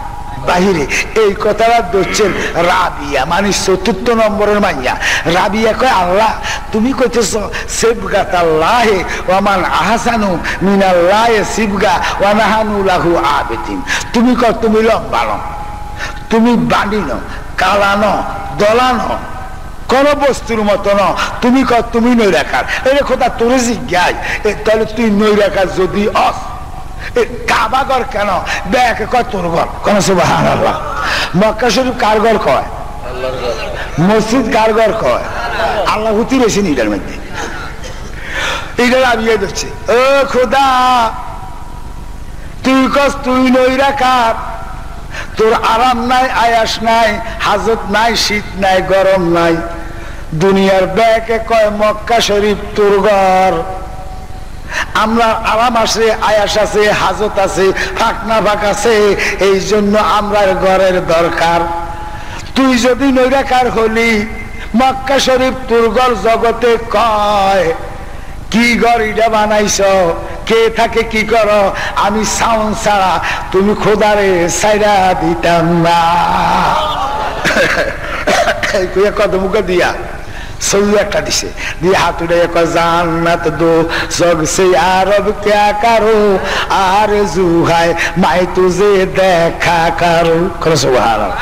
বাহিরে। এই কথাটা ধরছেন রাবিয়া মানে ৪র্থ নম্বরের মাইয়া। রাবিয়া কয় আল্লাহ তুমি কইতেছ সিবগাত আল্লাহে ওয়া মান আহসানু মিনাল্লাহি সিবগা ওয়া নাহানু লাহু আবিদিন। তুমি কর তুমি লম্বা ন, তুমি বাঁধি ন, কালা ন, দলা ন, কোন বস্তুর মতো ন, তুমি কর তুমি নৈরাকার। এটা কথা তোর জিজ্ঞাই তাহলে তুই নৈরাকার যদি অস কাবা ঘর কেন দেখ তোর ঘর, কোন সুবহানাল্লাহ। মক্কা শরীফ কার ঘর কয়, মসজিদ কার ঘর কয়, আল্লাহ হুতি রয়েছেন এটার মধ্যে। এটা রাবিয়া ধরছে ও খোদা তুই কস তুই নৈরাকার, তোর আরাম নাই, আয়াস নাই, হাজত নাই, শীত নাই, গরম নাই, দুনিয়ার ব্যাকে কয় মক্কা শরীফ তোর ঘর। আমরা আরাম আসে, আয়াস আছে, হাজত আছে, ফাঁকনা ফাঁক আছে, এই জন্য আমরা ঘরের দরকার। তুই যদি নৈরাকার হলি মক্কা শরীফ তোর ঘর, জগতে কয় কি ঘর ইটা বানাইছ, কে থাকে, কি কর, আমি সাউন্ড ছাড়া তুমি খোদারে সাইরা দিতাম না। কত মুখ দিয়া সৌদি একটা দিছে দিয়ে হাতুড়ে জান্নাত দো জগ সে আরব ক্যা করো আর জুহায় মাই তুজে দেখা করো, কোন সুবহানাল্লাহ।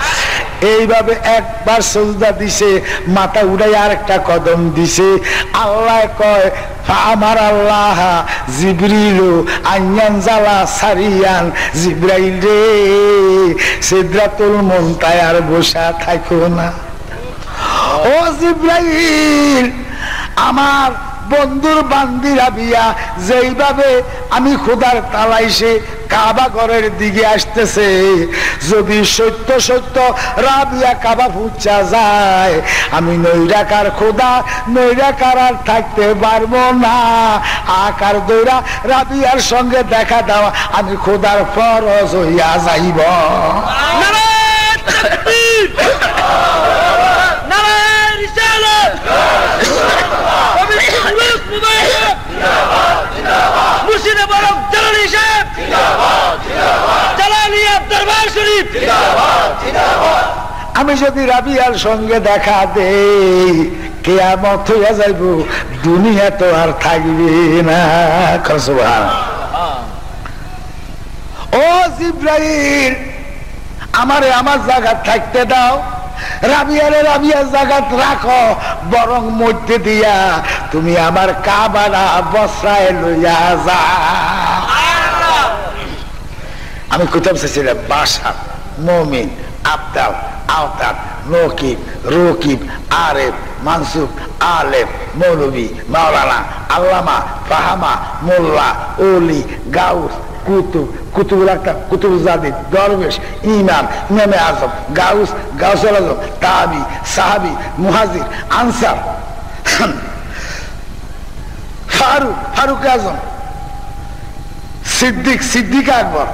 এইভাবে একবার সজদা দিছে, মাথা উড়াই আর একটা কদম দিছে। আল্লাহ কয় আমার আল্লাহ জিবরিল আইয়ান জালা সারিয়ান জিবরাইল রে সিদরাতুল মুনতাহার বসা থাকো না, ও জিবরাইল আমার বন্ধুর বান্দি রাবিয়া যেইভাবে আমি খোদার তালাইশে কাবা ঘরের দিকে আসতেছে, যদি সত্য সত্য রাবিয়া কাবা ফুচা যায় আমি নৈরাকার খোদা নৈরাকার আর থাকতে পারবো না। আকার দৈরা রাবিয়ার সঙ্গে দেখা দেওয়া আমি খোদার ফরজ হইয়া যাইব। আমি যদি রাবিয়ার সঙ্গে দেখা দেই কিয়ামত হইয়া যাইব, দুনিয়া তো আর থাকবে না। ও জিবরাইল আমারে আমার জায়গা থাকতে দাও, রাবিয়ারে রাবিয়ার জায়গাত রাখো, বরং মধ্যে দিয়া তুমি আমার কাবারা বসরায় লইয়া যা। আমি কোথাও চাইছিলাম বাসার মমিন আবদাল আওতার নকিব রকিব আরেফ মানসুব আলেফ মৌলবী মাওলানা আল্লামা ফাহামা মোল্লা ওলি গাউস কুতুব কুতুবুল আকতার কুতুবুজাদিদ দরবেশ ইমাম ইমামে আজম গাউস গাউসুল আজম তাবি সাহাবি মুহাজির আনসার ফারুক ফারুক আজম সিদ্দিক সিদ্দিক আকবর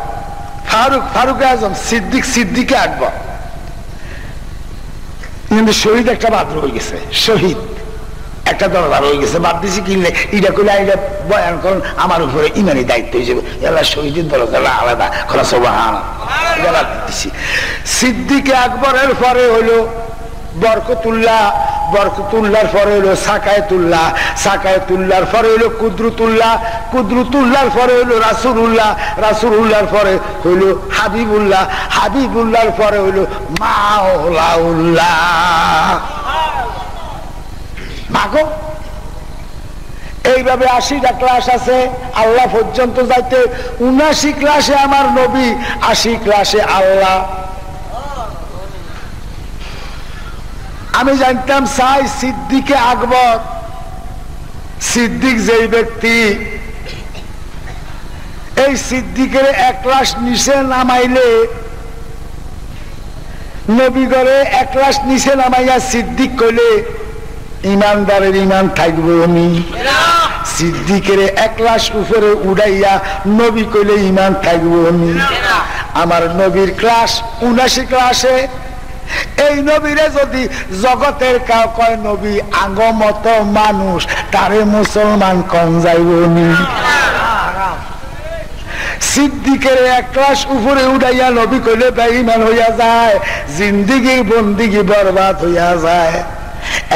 ফারুক ফারুক আজম সিদ্দিক সিদ্দিক আকবর। কিন্তু শহীদ একটা বাদ রয়ে গেছে, শহীদ একটা দরকার হয়ে গেছে, বাদ দিছি কিনলে এটা করলে এটা বয়ান করুন আমার উপরে ইমানি দায়িত্ব হয়ে যাবে, এরা শহীদের দরকার আলাদা খরচ হবো। সিদ্দিক আকবরের পরে হলো বরকতুল্লাহ বরকতুল্লাহর পরে হলো সাকায়াতুল্লাহ, সাকায়াতুল্লাহর পরে হলো কুদরতুল্লাহ, কুদরতুল্লাহর পরে হলো রাসূলুল্লাহ, রাসূলুল্লাহর পরে হলো হাবিবুল্লাহ, হাবিবুল্লাহর পরে হলো মাওলাউল্লাহ। মাগো এইভাবে ৮০টা ক্লাস আছে আল্লাহ পর্যন্ত যাইতে। ৭৯ ক্লাসে আমার নবী, ৮০ ক্লাসে আল্লাহ। আমি জানতাম সাই সিদ্দিকে আকবর, সিদ্দিক যেই ব্যক্তি এই সিদ্দিকের এক ক্লাস নিচে নামাইলে, নবীগড়ে এক ক্লাস নিচে নামাইয়া সিদ্দিক কইলে ইমানদারের ইমান থাকবো। আমি সিদ্দিকের এক ক্লাস উপরে উড়াইয়া নবী কইলে ইমান থাকবো। আমি আমার নবীর ক্লাস ৭৯ ক্লাসে। এই নবীরে যদি জগতের কাউ কয় নবী আগমত মানুষ, তারে মুসলমান কম যাইব। সিদ্দিকের এক ক্লাস উপরে উড়াইয়া নবী কইলে বেঈমান হইয়া যায়, জিন্দিগি বন্দিগি বরবাদ হইয়া যায়।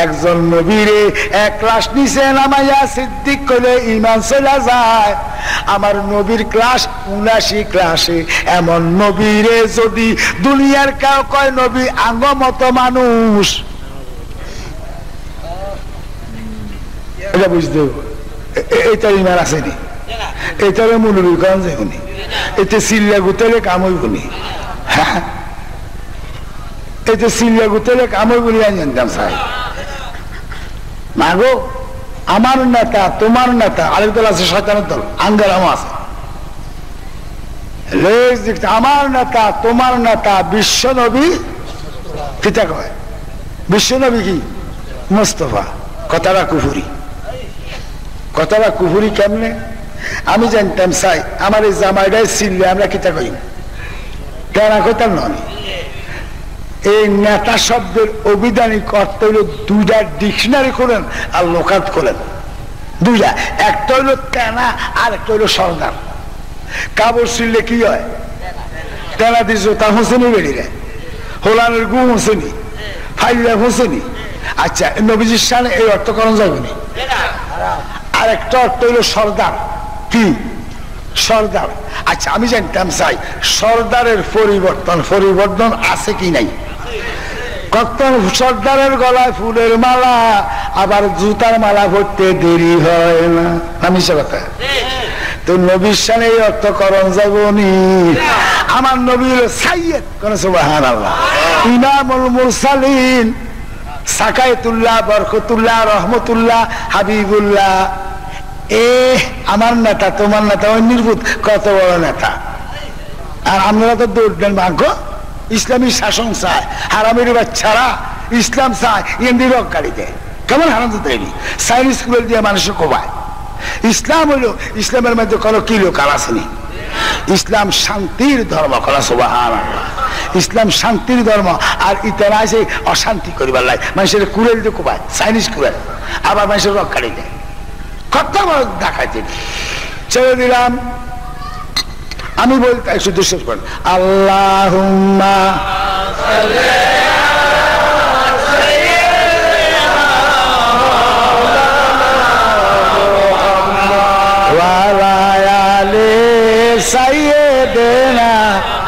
একজন নবীরে এক ক্লাস নিচে নামাইয়া সিদ্দিক কইলে ইমান চলে যায়। আমার নবীর ক্লাস ৭৯ ক্লাসে। এমন নবীরে যদি দুনিয়ার কেউ কয় নবী আগমত মানুষ, এটা বুঝতে এইটার ইমান আসেনি, এইটারে মনুরীগঞ্জ এগুনি, এতে সিল্লা গুতেলে কাম হইবনি। হ্যাঁ, এতে সিল্লা গুতেলে কাম হইবনি। আমি জানতাম সাহেব। মাগো আমার নেতা, তোমার নেতা, আরেক দল আছে শয়তানের দল, আঙ্গারাম আছে। আমার নেতা, তোমার নেতা বিশ্বনবী, কিতা কয় বিশ্বনবী কি মুস্তফা। কথাটা কুফুরি, কথাটা কুফুরি। কেমনে আমি জানতাম চাই আমার এই জামাইটাই ছিললে আমরা কিতা কই কেনা কইতাম না। আমি এই নেতা শব্দের অভিধানিক অর্থ হইল দুইটা ডিকশনারি খোলেন আর লোকাত খোলেন, দুইটা। একটা হইল তেনা আর একটা হইল সর্দার। কাবর ছিললে কি হয়? তেনা দিস তা হোসেনি বেরিয়ে হোলানের গু হোসেনি ফাইলা হোসেনি। আচ্ছা, নবীজির সামনে এই অর্থ করা যাবে না। আর একটা অর্থ হইল সর্দার। কি সর্দার? আচ্ছা আমি জানতাম চাই সর্দারের পরিবর্তন পরিবর্তন আছে কি নাই। কখন সর্দারের গলায় ফুলের মালা, আবার জুতার মালা পড়তে দেরি হয় না। আমি সে কথা তো নবীর সামনে এই অর্থকরণ যাবনি। আমার নবীর সাইয়েদ কোন সুবহানাল্লাহ, ইমামুল মুরসালিন, সাকায়াতুল্লাহ, বরকতুল্লাহ, রহমতুল্লাহ, হাবিবুল্লাহ। এ আমার নেতা, তোমার নেতা, ওই নির্ভূত কত বড় নেতা। আর আপনারা তো দৌড়বেন। ভাগ্য ইসলামী শাসন চায়, হারামের বাচ্চারা ইসলাম চায়, ইন্দিরকারীতে কেমন হারাম দেবী সাইন্স স্কুল দিয়ে মানুষে কোবায়। ইসলাম হইল, ইসলামের মধ্যে কোনো কিলো কাল আসেনি। ইসলাম শান্তির ধর্ম, কলা সুবহানাল্লাহ। ইসলাম শান্তির ধর্ম। আর ইতারা আছে অশান্তি করিবার লাগে, মানুষের কুড়েল দিয়ে কোবায়, সাইন্স কুড়েল, আবার মানুষের রক্ষারী দেয়। কত বড় দেখাইছে। ছেড়ে দিলাম আমি বলতে একটু দুঃশ্বাস করেন। আল্লাহুম্মা সাল্লি আলা সাইয়্যিদিনা মুহাম্মাদ ওয়া আলা আলি সাইয়্যিদিনা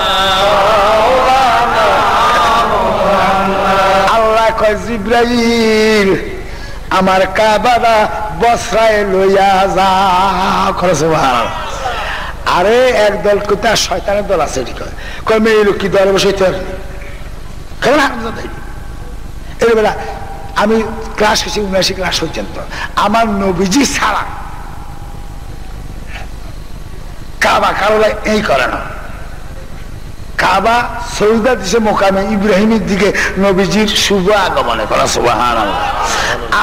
মুহাম্মাদ। আল্লাহ কয় জিবরাইল আমার কাবারা বসরায় লইয়া যা। আরে একদল কোথায় শয়তানের দল আছে, কি দল বসে এরবেলা। আমি ক্লাস হয়েছি ৭৯ ক্লাস পর্যন্ত। আমার নবীজি ছাড়া কাবা কারোলা এই করে না। কাবা সৌদা দিছে মোকামে ইব্রাহিমের দিকে নবীজির শুভ আগমনে, করা সুবহানাল্লাহ।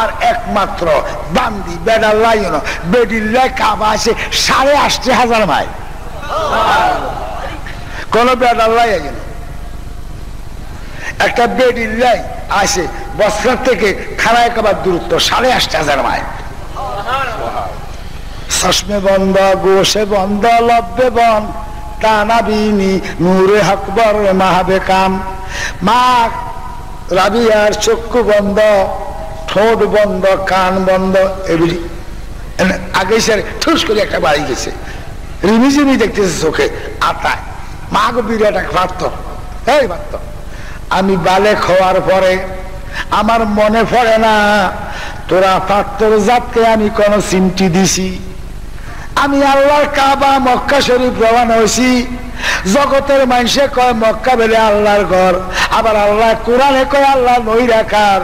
আর একমাত্র বান্দি বেডার লাইন বেডিল্লায় কাবা আছে ৮৫০০ মাইল। কোন বেডার লাই একটা বেডিল্লাই আছে বসরার থেকে খানায় কাবার দূরত্ব ৮৫০০ মাইল। চশমে বন্ধ, গোশে বন্ধ, লব্বে বন তানাবিনি নূরে আকবর মাহাবে কাম। মা রাবিয়ার চক্ষু বন্ধ, ঠোঁট বন্ধ, কান বন্ধ, এগুলি আগে স্যার ঠুস করে একটা বাড়ি গেছে, রিমিঝিমি দেখতেছে চোখে আটায় মা গো বিড়াটা ভাবত। আমি বালে খাওয়ার পরে আমার মনে পড়ে না তোরা পাত্তর জাতকে আমি কোন চিমটি দিছি। আমি আল্লাহর কাবা মক্কা শরীফ রওনা হইছি, জগতের মানুষে কয় মক্কা বলে আল্লাহর ঘর, আবার আল্লাহ কোরআনে কয় আল্লাহ নৈরাকার,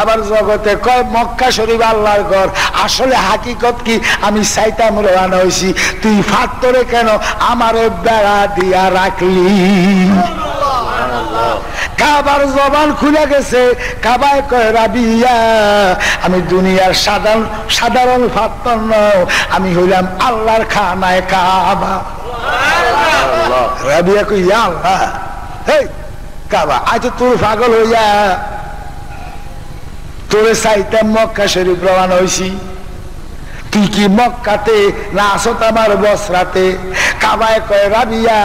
আবার জগতে কয় মক্কা শরীফ আল্লাহর ঘর। আসলে হাকিকত কি? আমি সাইতাম রওনা হইছি, তুই পাত্তরে কেন আমারে বেড়া দিয়া রাখলি? কাবার জবান খুলে গেছে, কাবায় কয় রাবিয়া আমি দুনিয়ার সাধারণ ফাত্তর নও, আমি হইলাম আল্লাহর খানায় কাবা। রাবিয়া কই ইয়া আল্লাহ হে কাবা, আজ তোর পাগল হইয়া তোরে চাইতে মক্কা শরীফ রওনা হইছি, তুই কি মক্কাতে না আসত আমার বসরাতে? কাবায় কয় রাবিয়া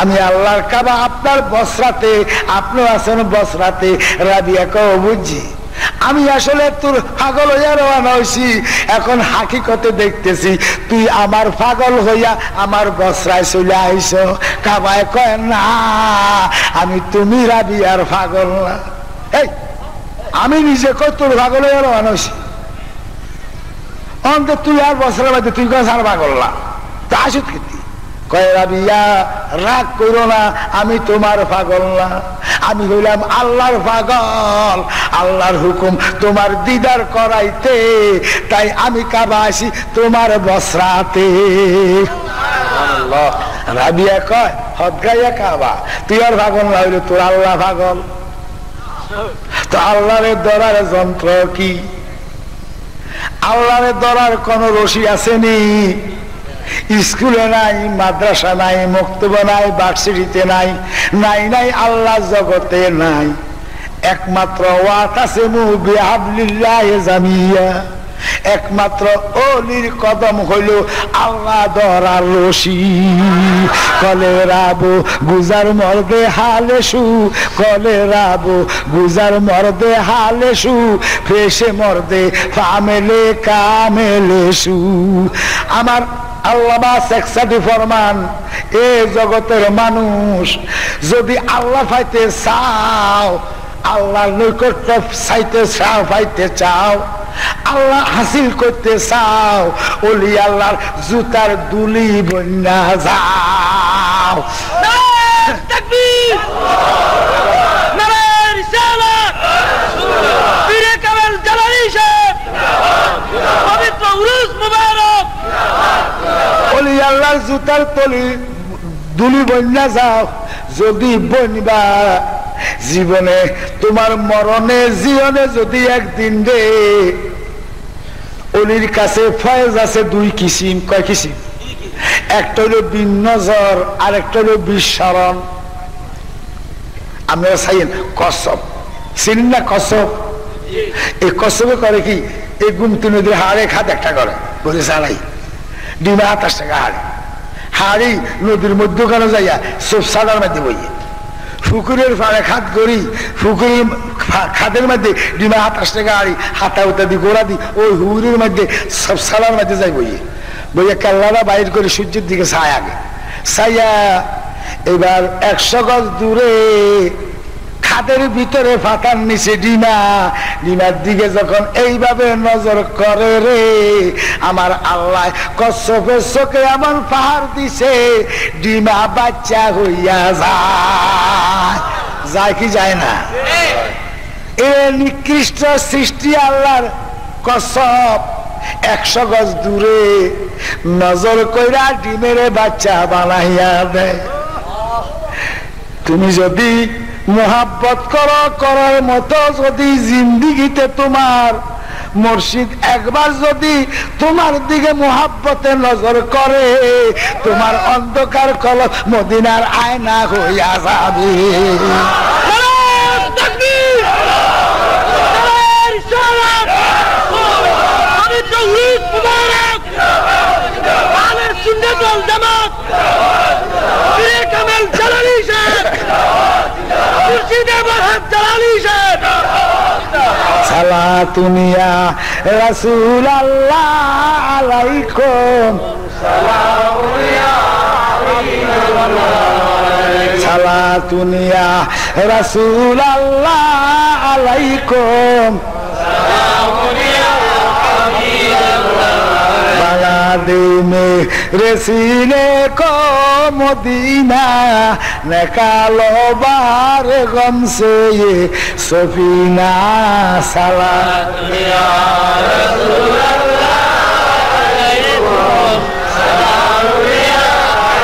আমি আল্লাহর কাবা আপনার বসরাতে, আপনি আছেন বসরাতে। রাবিয়া কও বুঝি আমি আসলে তোর পাগল হইয়া রওনা হইছি, এখন হাকিকতে দেখতেছি তুই আমার পাগল হইয়া আমার বসরায় চলে আইছ। কাবায় কয় না আমি তুমি রাবিয়ার পাগল না, এই আমি নিজে কই তোর পাগল হইয়া রওনা হইছি, অন্ত তুই আর বসরার মধ্যে তুই কই আর পাগল না, তা আসুত কি? কয় রাবিয়া রাগ করো না, আমি তোমার পাগল না, আমি হইলাম আল্লাহর পাগল, আল্লাহর হুকুম তোমার দিদার করাইতে, তাই আমি কাবা আসি তোমার বসরাতে। রাবিয়া কয় হদগাইয়া কাবা, তুই আর পাগল না হইল তোর আল্লাহ পাগল, তো আল্লাহরে ধরার যন্ত্র কি? আল্লাহরে ধরার কোন রশি আসেনি? স্কুলে নাই, মাদ্রাসা নাই, মুক্তব নাই, ভার্সিটিতে নাই, নাই নাই আল্লাহ জগতে নাই। একমাত্র ওয়াতাসিমু বিহাবলিল্লাহি জামিয়া, একমাত্র ওলির কদম হইল আল্লাহ ধরার রশি। কলে রাবো গুজার মর্দে হালেসু, কলে রাবো গুজার মর্দে হালেসু, ফেসে মর্দে ফামেলে কামেলেসু। আমার আল্লামা শেখসাদি ফরমান এ জগতের মানুষ যদি আল্লাহ পাইতে চাও, আল্লাহর নৈকট্য পাইতে চাও, আল্লাহ হাসিল করতে চাও, ওলি আল্লাহর জুতার দুলি বন্যা যাও। আল্লাহর জুতার তলি দুলি বন্যা যাও, যদি বন্যা জীবনে তোমার মরণে জীবনে যদি একদিন রে অলির কাছে ফয়েজ আছে দুই কিসিম। কয় কিসিম? একটা হলো বিন নজর, আর একটা হলো বিস্মরণ। আমরা চাইন কসব চিনেন না? কসব এই কসবে করে কি, এই গুমতি নদীর হাড়ে খাত একটা করে বলে জানাই ডিমা আতাশ টাকা হাড়ি হাড়ি নদীর মধ্যখানে যাইয়া সব সাদার মধ্যে বইয়ে ফুকুরের ফাড়ে খাত করি, ফুকুরের খাদের মধ্যে ডিমা আতাশ টাকা হাড়ি হাতা উতা দি গোড়া দি ওই হুড়ির মধ্যে সব সালার মধ্যে যাই বইয়ে বইয়ে কাল্লারা বাইর করে সূর্যের দিকে ছায় আগে ছাইয়া এবার 100 গজ দূরে খাদের ভিতরে ফাঁকার নিচে ডিমা, ডিমার দিকে যখন এইভাবে নজর করে রে আমার আল্লাহ কসবের চোখে আমার পাহাড় দিছে, ডিমা বাচ্চা হইয়া যায়। যায় কি যায় না? এ নিকৃষ্ট সৃষ্টি আল্লাহর কসব, 100 গজ দূরে নজর কইরা ডিমের বাচ্চা বানাইয়া দেয়। তুমি যদি মোহাব্বত করো, করার মতো যদি জিন্দিগিতে তোমার মুর্শিদ একবার যদি তোমার দিকে মোহাব্বতে নজর করে, তোমার অন্ধকার কলব মদিনার আয়না হইয়া যাবে। দুনিয়া রাসূলুল্লাহ আলাইকুম সালাতুনিয়া রাসূলুল্লাহ আলাইকুম में रसीने को मदीना निकालो बार गम से ये सफीना सलाम या रसूल अल्लाह अलैकुम सलाम या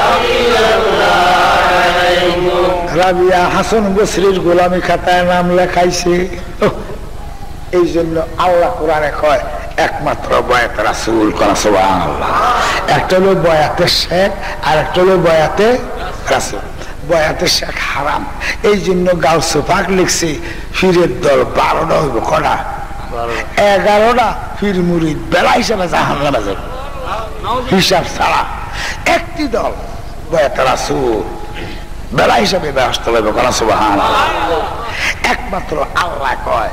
हबीब अल्लाह रबिया हसन बसरीर गुलामी खाताय नाम लेखाइছে এই জন্য আল্লাহ কোরআনে কয় একমাত্র বয়াত রাসূল করা সুবহানাল্লাহ একটা হলো বয়াতে শেখ আর একটা হলো বয়াতে রাসূল বয়াতে শেখ হারাম এই জন্য গাউসে পাক লিখছে ফিরের দল 12টা হইব কোনা 11টা ফির মুরিদ বেলা হিসাবে জাহান্নামে যাবে হিসাব ছাড়া একটি দল বয়াতে রাসূল বেলা হিসাবে ব্যস্ত হবে কোনা সুবহানাল্লাহ একমাত্র আল্লাহ কয়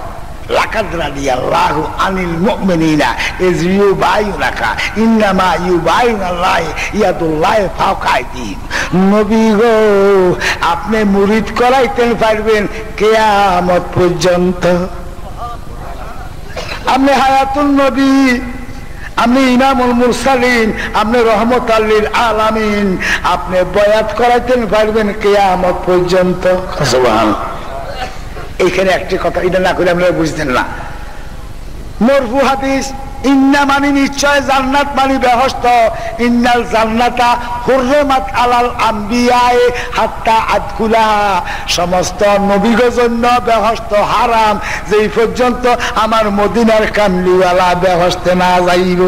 لقد رضي الله عن المؤمنين إذ يبايعونك إنما يبايعون الله يد الله فوق أيديهم নবী গো আপনি মুরিদ করাইতে পারবেন কিয়ামত পর্যন্ত আপনি হায়াতুন নবী আপনি ইমামুল মুরসালিন আপনি রহমতাল লিল আলামিন আপনি বয়াত করাইতে পারবেন কিয়ামত পর্যন্ত সুবহানাল্লাহ এইখানে একটি কথা এটা না করে আপনারা বুঝতেন না মরফু হাদিস ইন্না মানে নিশ্চয় জান্নাত মানে বেহস্ত ইন্নাল জান্নাতা হুরমাত আলাল আম্বিয়ায়ে হাত্তা আদখুলাহা সমস্ত নবীগণের জন্য বেহস্ত হারাম যেই পর্যন্ত আমার মদিনার কামলিওয়ালা বেহস্তে না যাইব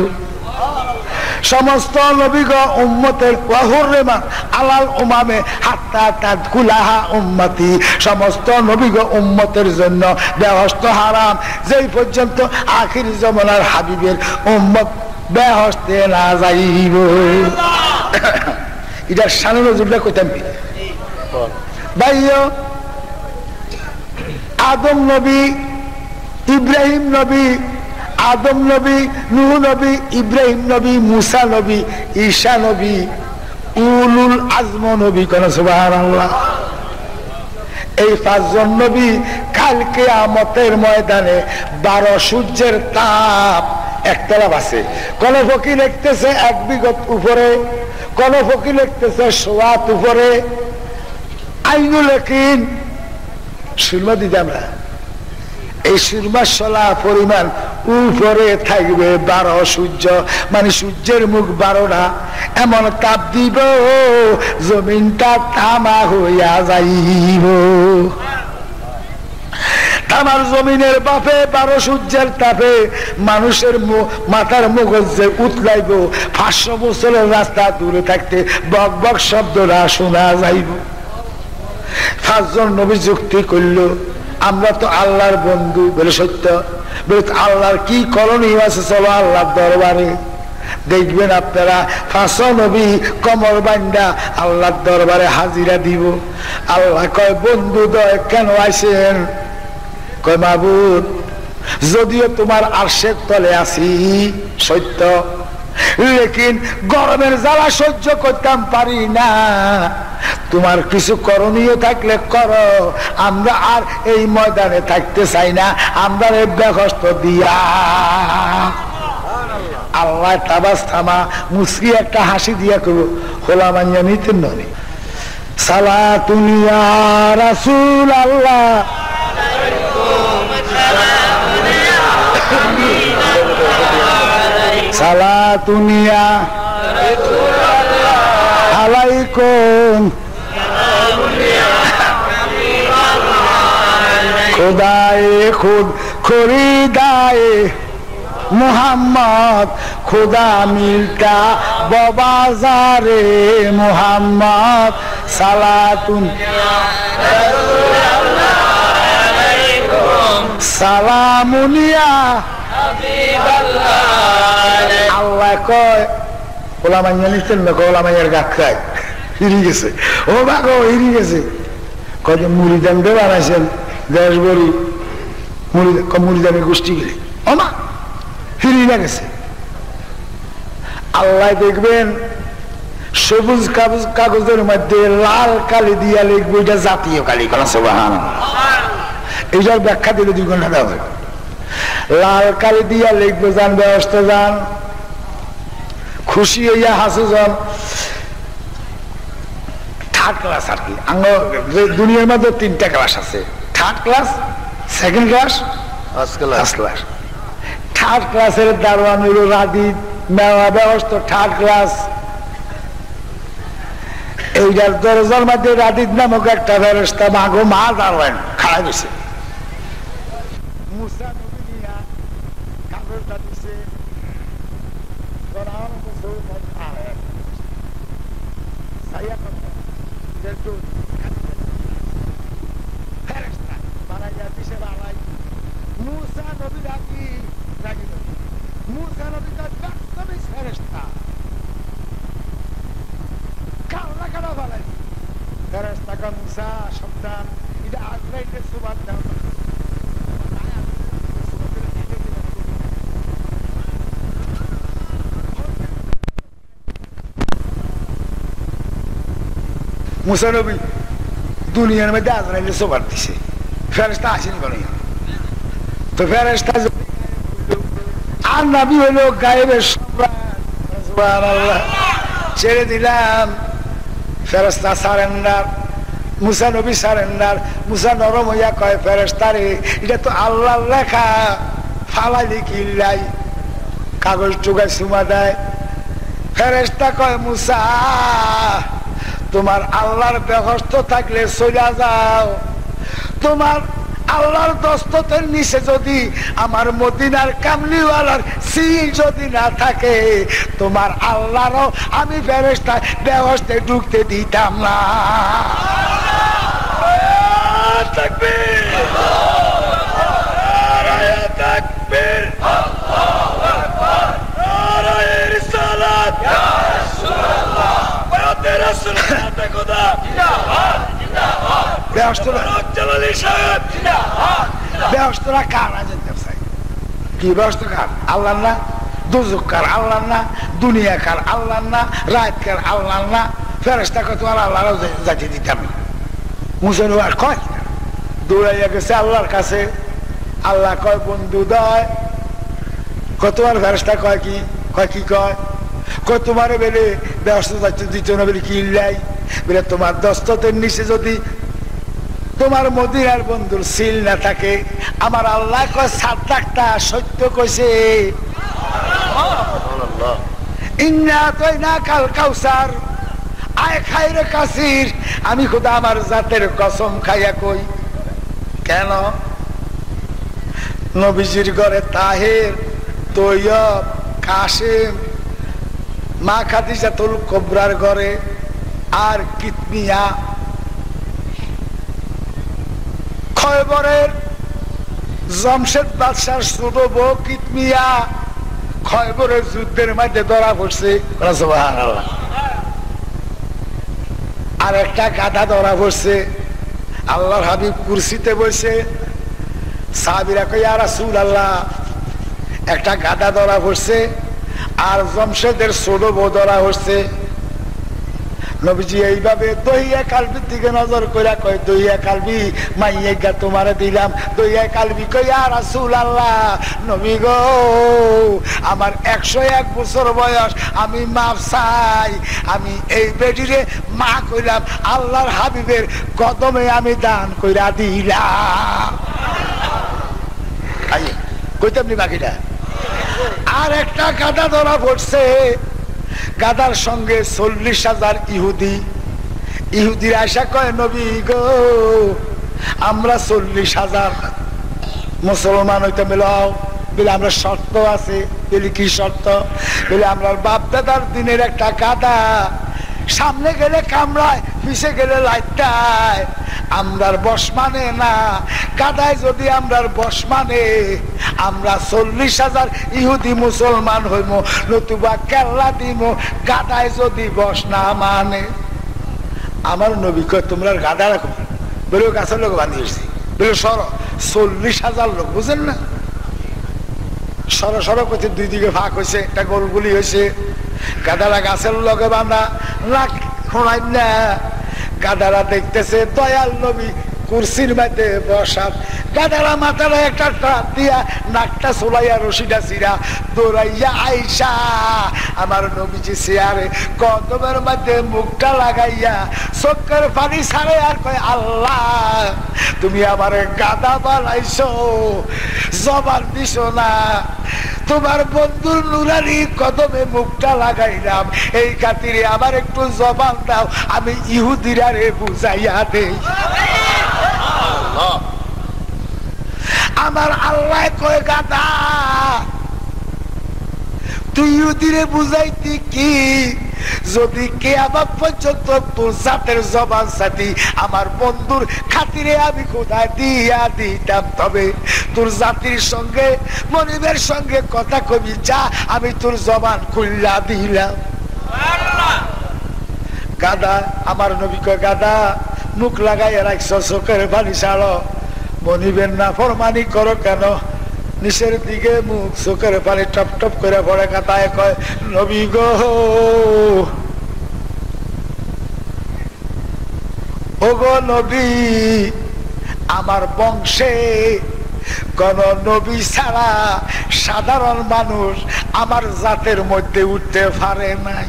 সমস্ত নবীগণ উম্মতের হুরমাত আলাল উমামে হাত্তা তাদখুলাহা উম্মতি সমস্ত নবীগণ উম্মতের জন্য বেহস্ত হারাম যেই পর্যন্ত আখির জমানার হাবিবের উম্মত বেহস্তে না যাইব এটা সামনে নজরটা কইতাম ভাইও আদম নবী ইব্রাহিম নবী আদম নবী নূহ নবী ইব্রাহিম নবী মুসা নবী ঈসা নবী উলুল আজম নবী কোন সুবহানাল্লাহ এই পাঁচজন নবী কাল কিয়ামতের ময়দানে 12 সূর্যের তাপ একতলাপ আছে কোন ফকি লিখতেছে এক বিগত উপরে কোন ফকি লিখতেছে সোয়াত উপরে আইনুল ইয়াকিন সুরমা দিতে আমরা এই সুরমা শলা পরিমাণ উপরে থাকবে 12 সূর্য মানে সূর্যের মুখ 12টা এমন তাপ দিব জমিনটা তামা হইয়া যাইব আমার জমিনের বাপে 12 সূর্যের তাপে মানুষের মাথার মগজে উতলাইব 500 বছরের রাস্তা দূরে থাকতে বক বক শব্দরা শোনা যাইব পাঁচজন নবী যুক্তি করল আমরা তো আল্লাহর বন্ধু বলে সত্য আল্লাহর কি করণীয় আছে চলো আল্লাহর দরবারে দেখবেন আপনারা ফাঁসো নবী কমর বান্ডা আল্লাহর দরবারে হাজিরা দিব আল্লাহ কয় বন্ধু দয় কেন আসেন কয় মাবুদ যদিও তোমার আরশের তলে আছি সত্য লেকিন গরমের জ্বালা সহ্য করতাম পারি না তোমার কিছু করণীয় থাকলে করো আমরা আর এই ময়দানে থাকতে চাই না আমরা ব্যবস্থা দিয়া আল্লাহ তাবাস্তামা মুসকি একটা হাসি দিয়া করবো খোলা মানিয়া নিতেন নয় সালাতুনিয়া রাসূলুল্লাহ সালাতুনিয়া আলাইকুম খুদায়ে খুদ খরিদায়ে মুহাম্মদ খুদা মিলতা বাবাজারে মুহাম্মদ সালাতুনিয়া রাসূলুল্লাহ আলাইকুম সালামুনিয়া আল্লাহ কয় ওলা মাইয়া নিচ্ছেন না ওলা মাইয়ার গাছ খায় হিরি গেছে ও বাগো হিরি গেছে কয় মুড়িদান দেওয়া আছেন দেশ বলি মুড়িদানের গোষ্ঠী গেলে ওমা হিরিয়ে গেছে। আল্লাহ দেখবেন সবুজ কাগজের মধ্যে লাল কালি দিয়া লিখবো, এটা জাতীয় কালি। এইটার ব্যাখ্যা দিলে 2 ঘন্টা দেওয়া যাবে। লাল কালি দিয়া লিখবো, যান ব্যস্ত যান, খুশি হইয়া হাসু যান। থার্ড ক্লাস আর কি, দুনিয়ার মধ্যে 3টা ক্লাস আছে, third class, second class, first class. Third ক্লাসের দারোয়ান হলো রাজি মেওয়া ব্যস্ত, থার্ড ক্লাস। এইটার দরজার মধ্যে রাদিদ নামক একটা ফেরেশতা মাগো মা দাঁড়ায় খাড়াই দিছে। মুসা নবী নিয়া কাগজটা দিছে, কোরআন বসে পড়ায় সাইয়া কথা যেটু ফেরেশতা বানাইয়া দিছে। বাবাই মুসা নবী রাদি রাগিল, মুসা নবী কা তবে ফেরেশতা মুসানবী দুনিয়ার মধ্যে আজরাইলে সোবাদ দিছে, ফেরেশতা আসেনি বলে। তো ফেরেশতা আর নবী হলো গায়েবের সোবাদ। সুবহানাল্লাহ, ছেড়ে দিলাম। ফেরেশতা সারেন্ডার, মুসা নবী সারেন্ডার। মুসা নরম হইয়া কয়, ফেরেশতা রে, এটা তো আল্লাহর লেখা, ফালাইলি কিল্লাই। কাগজ চুগায় সুমা দেয়। ফেরেশতা কয়, মুসা তোমার আল্লাহর ব্যবস্থা থাকলে চলে যাও, তোমার আল্লাহর দস্ততের নিচে যদি আমার মদিনার কামলিওয়ালার সিল যদি না থাকে, তোমার আল্লাহরও আমি ফেরেশতা ব্যবস্থা ঢুকতে দিতাম না। দৌড়াইয়া গেছে আল্লাহর কাছে। আল্লাহ কয়, বন্ধু দয়। কতবার ফেরেশতা কয় কি কয়, কি কয়, কয় তোমার বেলে ব্যবস্থা দিত না, বলে কি ইল্লাই, বলে তোমার দস্ততের নিচে যদি তোমার মদিনার বন্ধুর সিল না থাকে, আমার আল্লাহ কয় সাদ্দাকতা সত্য কইছে। সুবহানাল্লাহ, ইন্না তাইনাকাল কাউসার আয় খায়রে কাসির। আমি খোদা আমার জাতের কসম খাইয়া কই, কেন নবীজির ঘরে তাহের, তৈয়ব, কাসেম, মা খাদিজাতুল কুবরার ঘরে, আর কিতনিয়া খয়বরের জমশেদ বাদশার ছোট বউ কিতনিয়া খয়বরের যুদ্ধের মধ্যে ধরা পড়ছে। সুবহানাল্লাহ, আর একটা গাধা ধরা পড়ছে। আল্লাহর হাবিব কুরসিতে বসে, সাহাবীরা কয় ইয়া রাসূলুল্লাহ, একটা গাধা ধরা পড়ছে আর জমশেদের ছোট বউ ধরা পড়ছে। নবীজি এইভাবে দহিয়া কালবির দিকে নজর কইরা কয়, দহিয়া কালবি মাইয়া গা তোমারে দিলাম। দহিয়া কালবি কয় ইয়া রাসূলুল্লাহ, নবী গো আমার 101 বছর বয়স, আমি মাপ চাই। আমি এই বেটিরে মা কইলাম, আল্লাহর হাবিবের কদমে আমি দান কইরা দিলাম। আই কইতামনি বাকিটা। আর একটা গাধা ধরা পড়ছে, গাদার সঙ্গে 40,000 ইহুদি। ইহুদির আশা কয়, নবী গো আমরা 40,000 মুসলমান হইতে মিলাও। বলে আমরা শর্ত আছে। বলি কি শর্ত? বলে আমরা বাপ দাদার দিনের একটা গাদা, সামনে গেলে কামড়ায়, পিছে গেলে লাইটায়, আমরার বশ মানে না। গাদায় যদি আমরার বশ মানে, আমরা 40,000 ইহুদি মুসলমান হইমো, নতুবা কেল্লা দিমো। গাদায় যদি বশ না মানে। আমার নবী কয়, তোমরা গাদা রাখো। বলে গাছের লোক বানিয়েছি। বলে সর, 40,000 লোক, বুঝেন না, সরসর করছে, দুই দিকে ফাঁক হয়েছে, একটা গোলগুলি হয়েছে, গাদারা গাছের লগে বাঁধা, নাক খোঁড়াই না, গাদারা দেখতেছে দয়াল নবী কুরসির মধ্যে বসা, গাদারা মাথার একটা টান দিয়া নাকটা চোলাইয়া রশিটা চিরা দৌড়াইয়া আইসা আমার নবীজি চেয়ারে কদমের মধ্যে মুখটা লাগাইয়া চোখের পানি ছাড়ে আর কয়, আল্লাহ তুমি আমার গাদা বানাইছো, জবাব দিছো না, তোমার বন্ধুর নুরানি কদমে মুখটা লাগাইলাম এই খাতিরে আমার একটু জবাব দাও, আমি ইহুদিরা রে বুঝাইয়া দেই। আমার আল্লাহ কয়, গাদা তুই ইহুদিরে বুঝাইতি কি? যদি কিয়ামত পর্যন্ত তোর জাতের জবান সাথী আমার বন্ধুর খাতিরে আমি খোদা দিয়া দিতাম, তবে তোর জাতির সঙ্গে মনিবের সঙ্গে কথা কবি যা, আমি তোর জবান খুল্লা দিলাম। গাদা আমার নবী কয়, গাদা মুখ লাগাইয়া রাখছ, চোখের পানি ছাড়ো, মনিবের না ফরমানি করো কেন? নিচের দিকে মুখ, চোখের পানি টপ টপ করে পড়ে। কাতায় কয়, নবী গো, ওগো নবী, আমার বংশে কোন নবী ছাড়া সাধারণ মানুষ আমার জাতের মধ্যে উঠতে পারে নাই।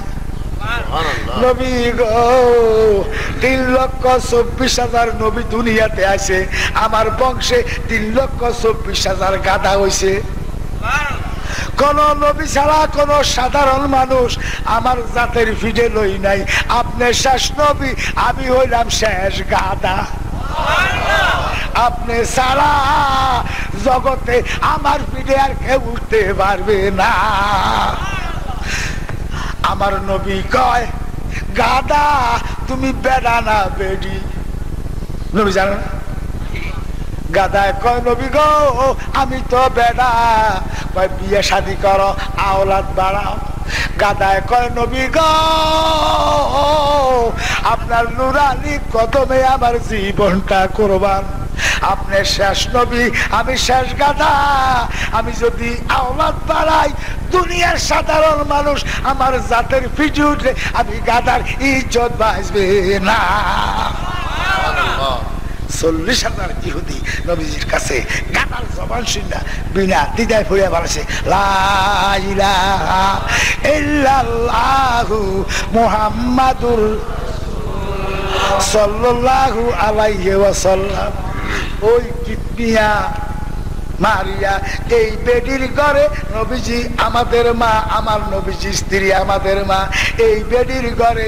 নবী গো, 3,24,000 নবী দুনিয়াতে আসে, আমার বংশে 3,24,000 গাদা হইছে। কোন নবী ছাড়া কোন সাধারণ মানুষ আমার জাতের ফিডে লই নাই, আপনি শেষ নবী, আমি হইলাম শেষ গাদা। আপনি সারা জগতে আমার ফিডে আর কেউ উঠতে পারবে না। আমার নবী কয়, গাদা তুমি বেড়া না বেড়ি? নবী জানো না? গাদায় কয়, নবী গো আমি তো বেড়া। কয়, বিয়ে শাদি করো, আওলাদ বাড়াও। গাদায় কয়, নবী গো আপনার নুরানি কদমে আমার জীবনটা কোরবান, আপনি শেষ নবী, আমি শেষ গাদা, আমি যদি আওলাদ বাড়াই দুনিয়ার সাধারণ মানুষ আমার জাতের ফিজে উঠলে আমি গাদার ইজ্জত বাঁচবে না। 40,000 ইহুদি নবীজির কাছে গাদার জবান শুনে বিনা দ্বিধায় ফুরিয়ে বেড়াচ্ছে, লা ইলাহা ইল্লাল্লাহু মুহাম্মাদুর সাল্লাল্লাহু আলাইহি ওয়াসাল্লাম। ওই কিতনিয়া মারিয়া এই বেডির ঘরে, নবীজি আমাদের মা, আমার নবীজি স্ত্রী আমাদের মা, এই বেডির ঘরে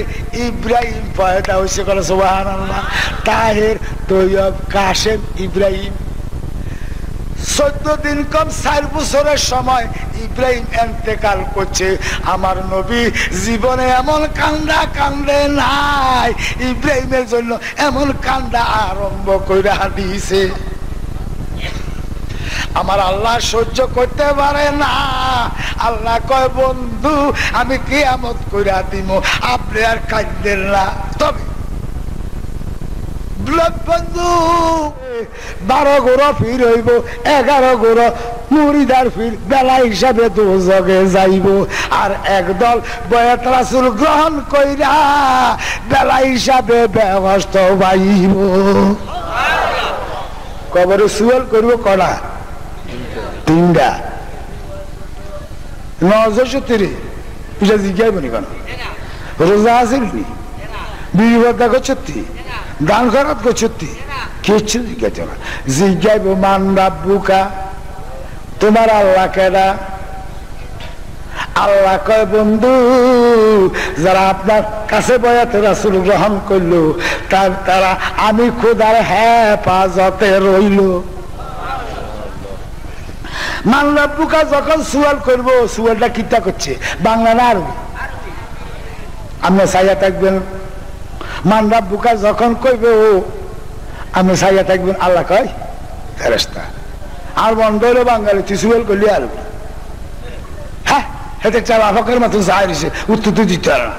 ইব্রাহিম পয়দা হয়েছে। বলে সুবহানাল্লাহ। তাহের, তৈয়ব, কাসেম, ইব্রাহিম 14 দিন কম 4 বছরের সময় ইব্রাহিম এন্তেকাল করছে। আমার নবী জীবনে এমন কান্দা কান্দে নাই, ইব্রাহিমের জন্য এমন কান্দা আরম্ভ করে দিয়েছে। আমার আল্লাহ সহ্য করতে পারে না। আল্লাহ কয়, বন্ধু আমি কিয়ামত কইরা দিব, আপনি আর কাঁদেন না। তবে বন্ধু 12 গোড়া ফির হইব, 11 গোড়া মুরিদার ফির বেলা হিসাবে দুজগে যাইব, আর একদল বয়াত রাসূল গ্রহণ কইরা বেলা হিসাবে ব্যবস্থা পাইব। কবরে সুয়াল করব কড়া 3টা 973 পিছা জিজ্ঞাইব নি কেন? রোজা আসিল নি? বিবাদা করছি, দান খরচ করছি, কিচ্ছু জিজ্ঞাসা না। জিজ্ঞাইব মান রাব্বুকা, তোমার আল্লাহ কেডা? আল্লাহ কয়, বন্ধু যারা আপনার কাছে বয়াতে রাসূল গ্রহণ করলো তারা আমি খোদার হেফাজতে রইল। মান রাব্বুকা যখন সুয়াল করবো, সুয়ালটা কিতা করছে বাংলা না আরবি? আপনি সাইয়া থাকবেন। মান রাব্বুকা যখন কইবে ও, আপনি সাইয়া থাকবেন। আল্লাহ কয় ফেরেশতা, আর বন্ধ হলো বাঙালি, তুই সুয়াল করলি আরবি। হ্যাঁ, হেতে চালা ফকের মতো যাই রয়েছে, উত্তর তুই দিতে পারো না।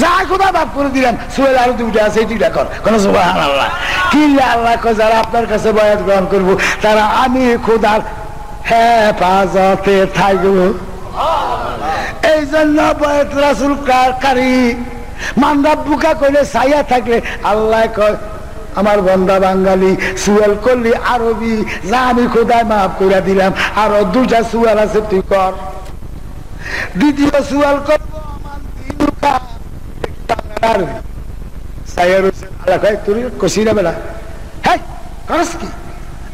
যা খোদা বাপ করে দিলাম, সুয়েল আরো দুইটা আছে, এইটা কর। কোন সুবহানাল্লাহ। কি আল্লাহ কয়, যারা আপনার কাছে বয়াত গ্রহণ করবো তারা আমি খোদার হেফাজতে থাকবো। এই জন্য বয়স রাসুল কারি মানদাব বুকা করে ছাইয়া থাকলে আল্লাহ কয় আমার বন্দা বাঙালি সুয়াল করলি আরবি যা আমি খোদায় মাফ করে দিলাম, আরো দুটা সুয়াল আছে তুই কর। দ্বিতীয় সুয়াল করবো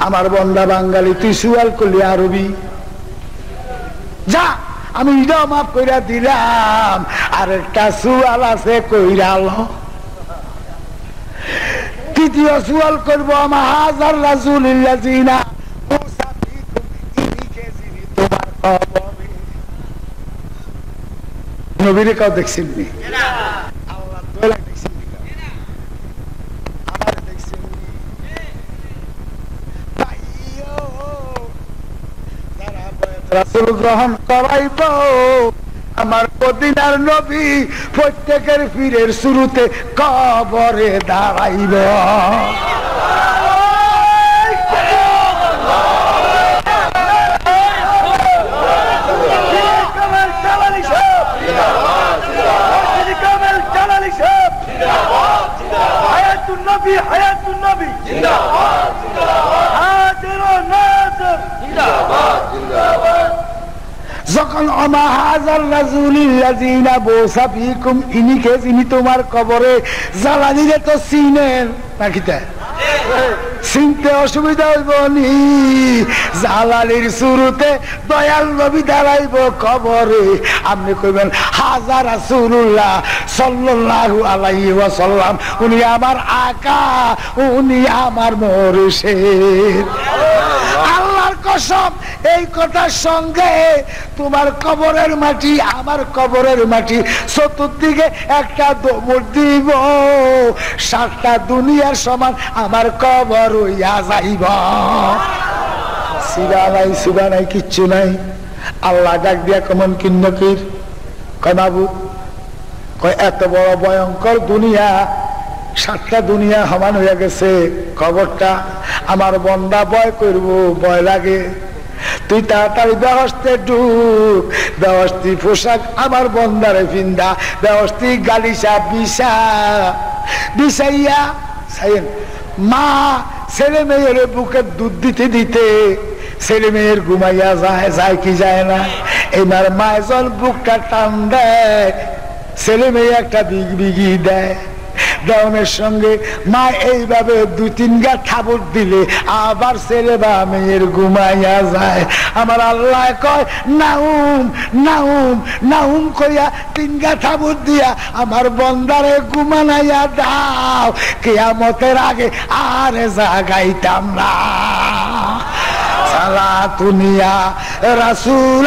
আমার বন্দা বাঙালি তুই সুয়াল করলি আরবি যা আমি ইদাও মাফ কইরা দিলাম, আর একটা সুয়াল আছে কইরা আলো। তৃতীয় সুয়াল করবো আমার হাজার রাসূলিল্লাহ জিনা নবীর কাউ দেখছেন নি, রাসূল গ্রহণ করাইব। আমার মদিনার নবী প্রত্যেকের পীরের শুরুতে কবরে দাঁড়াইব। যখন তোমার কবরে জ্বালা দিলে তো চিনেন নাকি, চিনতে অসুবিধা হইব নি। জ্বালানির শুরুতে দয়াল নবী দাঁড়াইব কবরে, আপনি কইবেন হাজা রাসূলুল্লাহ সাল্লাল্লাহু আলাইহি ওয়াসাল্লাম, উনি আমার আকা, উনি আমার মুর্শিদ। আল্লাহর কসম এই কথার সঙ্গে তোমার কবরের মাটি আমার কবরের মাটি চতুর্দিকে একটা দৌড় দিব, সাতটা দুনিয়ার সমান আমার কবর হইয়া যাইব। সিরা নাই সুবা নাই কিচ্ছু নাই। আল্লাহ ডাক দিয়া কেমন কিন্নকির কয় বাবু কয় এত বড় ভয়ঙ্কর দুনিয়া, সাতটা দুনিয়া সমান হইয়া গেছে কবরটা, আমার বন্দা ভয় করবো, ভয় লাগে, তুই তাড়াতাড়ি বেহস্তে ঢুক, বেহস্তি পোশাক আমার বন্দারে পিন্দা, বেহস্তি গালিসা বিছা বিছাইয়া সাইন মা ছেলে মেয়ের বুকে দুধ দিতে দিতে ছেলে মেয়ের ঘুমাইয়া যায়, যায় কি যায় না? এবার মায়ের বুকটা টান দেয়, ছেলে মেয়ে একটা বিগবিগি দেয়, দাউনের সঙ্গে মা এইভাবে দুই তিন গা ঠাবুর দিলে আবার ছেলে বা মেয়ের ঘুমাইয়া যায়। আমার আল্লাহ কয় নাউম নাউম নাউম কইয়া তিন গা ঠাবুর দিয়া আমার বন্দারে ঘুমানাইয়া দাও, কিয়ামতের আগে আর জাগাইতাম না। সালা দুনিয়া রাসূল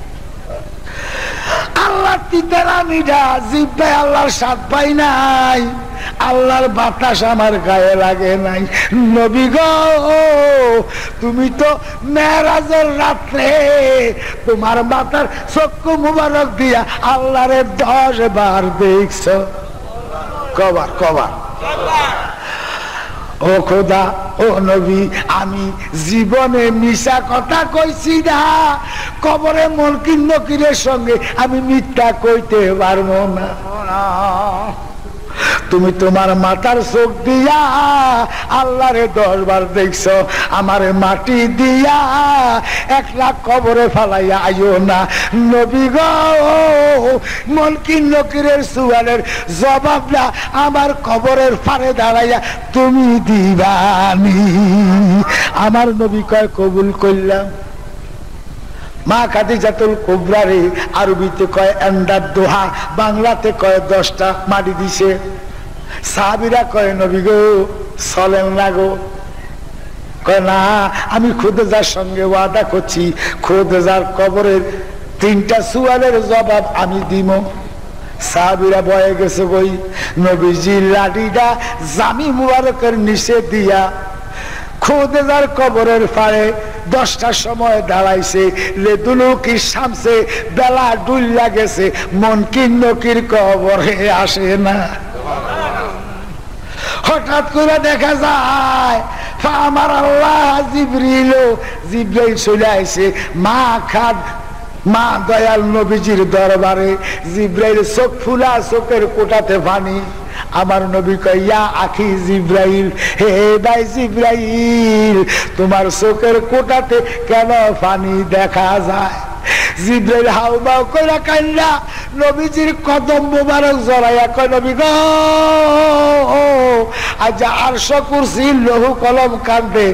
আল্লাহর তিতারামিটা জিভে আল্লাহর স্বাদ পাই নাই, আল্লাহর বাতাস আমার গায়ে লাগে নাই। নবী গো তুমি তো মেরাজের রাতে তোমার মাথার চক্ষু মুবারক দিয়া আল্লাহরে 10 বার দেখছো, কবার কবার। ও খোদা ও নবী আমি জীবনে মিশা কথা কইছি না, কবরে মুনকির নকিরের সঙ্গে আমি মিথ্যা কইতে পারবো না। তুমি তোমার মাথার চোখ দিয়া আল্লাহরে 10 বার দেখছো, আমার মাটি দিয়া 1 লাখ কবরে ফালাইয়া আইও না। নবী গো মুনকির নকিরের সুয়ালের জবাবটা আমার কবরের পারে দাঁড়াইয়া তুমি দিবানি। আমার নবী কয় কবুল করলাম। মা খাদিজাতুল কুবরা রে আরবিতে কয় এন্ডার দোহা, বাংলাতে কয় 10টা মাটি দিছে। সাহাবীরা কয় নবী গো চলেন না গো, কয় না আমি খুদেজার সঙ্গে ওয়াদা করছি, খুদেজার কবরের 3টা সুয়ালের জবাব আমি দিব। সাহাবীরা বয়ে গেছে কই, নবীজি লাঠিটা জামি মুবারকের নিচে দিয়া খোদেজার কবরের পাড়ে 10টার সময় দাঁড়াইছে। লেদুলুকি সামছে, বেলা ডুল্লা গেছে, মনকির নকির কবরে আসে না। হঠাৎ করে দেখা যায় আমার আল্লাহ জিবরাইল চলে আসে মা খাদ মা দয়াল নবীজির দরবারে। জিবরাইল চোখ ফুলা, চোখের কোটাতে পানি। আমার নবী কইয়া আখি জিবরাইল, হে ভাই জিবরাইল, তোমার চোখের কোটাতে কেন পানি দেখা যায়? জিবরাইল হাউমাউ কইরা কান্না, নবীজির কদম মোবারক জড়াইয়া কয়, নবী গো, আজ আরশ কুরসি লৌহ কলম কান্দে,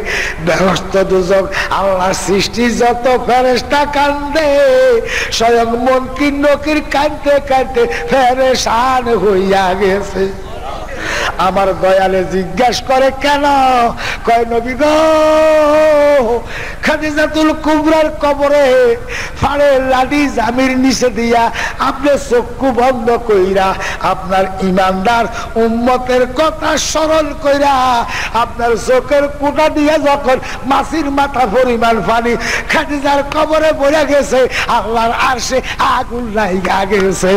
বেহস্ত দুজক আল্লাহ সৃষ্টি যত ফেরেশতা কান্দে, স্বয়ং মুনকির নকির কান্দে কান্দে ফেরেশান হইয়া গেছে। আমার দয়ালে জিজ্ঞাসা করে কেন? কয় নবী গো, খাদিজাতুল কুবরার কবরে ফাড়ে লাডি জামির নিচে দিয়া আপনি চক্ষু বন্ধ কইরা আপনার ইমানদার উম্মতের কথা স্মরণ কইরা আপনার চোখের কোটা দিয়া যখন মাছির মাথা পরিমাণ পানি খাদিজার কবরে বইয়া গেছে, আল্লাহর আরশে আগুন লাগা গেছে।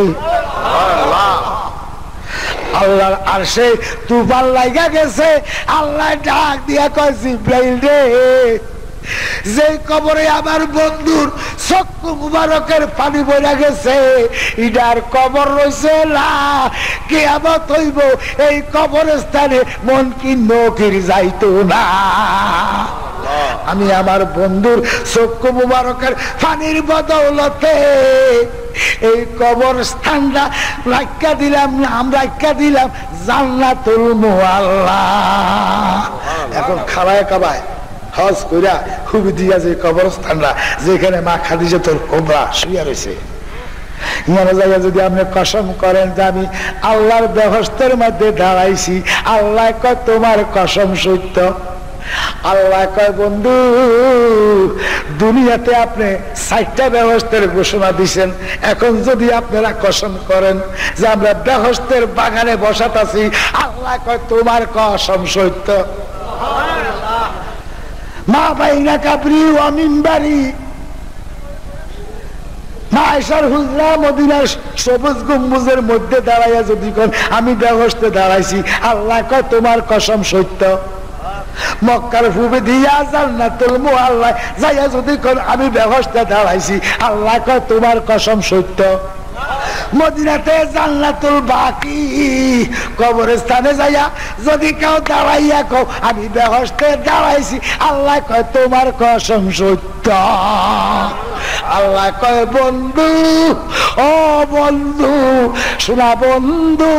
আল্লাহর আরশে তুফান লাগা গেছে। আল্লাহ ডাক দিয়া কয়, জিবরাইল রে, যে কবরে আমার বন্ধুর চক্ষু মুবারকের পানি বইলা গেছে, ইডার কবর রইছে না, কিয়ামত হইব, এই কবরস্থানে মুনকির নকির যাইতো না। আমি আমার বন্ধুর চক্ষু মুবারকের পানির বদৌলতে এই কবরস্থানটা রাখা দিলাম, নাম রাখা দিলাম জান্নাতুল মুআল্লা। এখন খাবায় খাবায় হজ কইরা হুবি দিয়া যে কবরস্থানরা যেখানে মা খাদিজাতুল কুবরা শুয়ে রয়েছে, ইমানে যাইয়া যদি আপনি কসম করেন যে আমি আল্লাহর বেহস্তের মধ্যে দাঁড়াইছি, আল্লাহ কয় তোমার কসম সত্য। আল্লাহ কয় বন্ধু, দুনিয়াতে আপনি 60টা বেহস্তের ঘোষণা দিছেন, এখন যদি আপনারা কসম করেন যে আমরা বেহস্তের বাগানে বসাত আছি, আল্লাহ কয় তোমার কসম সত্য। মা বাইনা কাবরি ওয়া মিনবারি, মা আয়েশার হুজরা মদিনার সবুজ গম্বুজের মধ্যে দাঁড়াইয়া যদি কোন আমি বেহস্তে দাঁড়াইছি, আল্লাহ কয় তোমার কসম সত্য। মক্কার ফুবে দিয়া জান্নাতুল মুআল্লা যাইয়া যদি কোন আমি বেহস্তে দাঁড়াইছি, আল্লাহ কয় তোমার কসম সত্য। মদিনাতে জান্নাতুল বাকি কবরস্থানে যাইয়া যদি কেউ দাঁড়াইয়া কও আমি বেহস্তে দাঁড়াইছি, আল্লাহ কয় তোমার কসম সত্য। আল্লাহ কয় বন্ধু, ও বন্ধু, শোনা বন্ধু,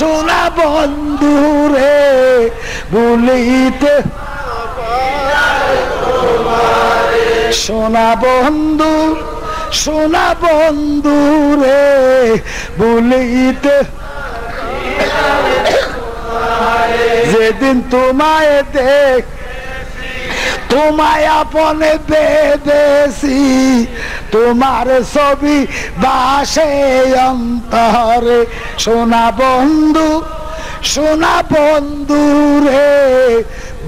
শোনা বন্ধু রে, বলিতে শোনা বন্ধু, শোনা বন্ধু রে, বলিতে যেদিন তোমায় দেখ তোমায় আপনে বেদেছি, তোমার ছবি বাসে অন্তরে, শোনা বন্ধু, শোনা বন্ধু রে,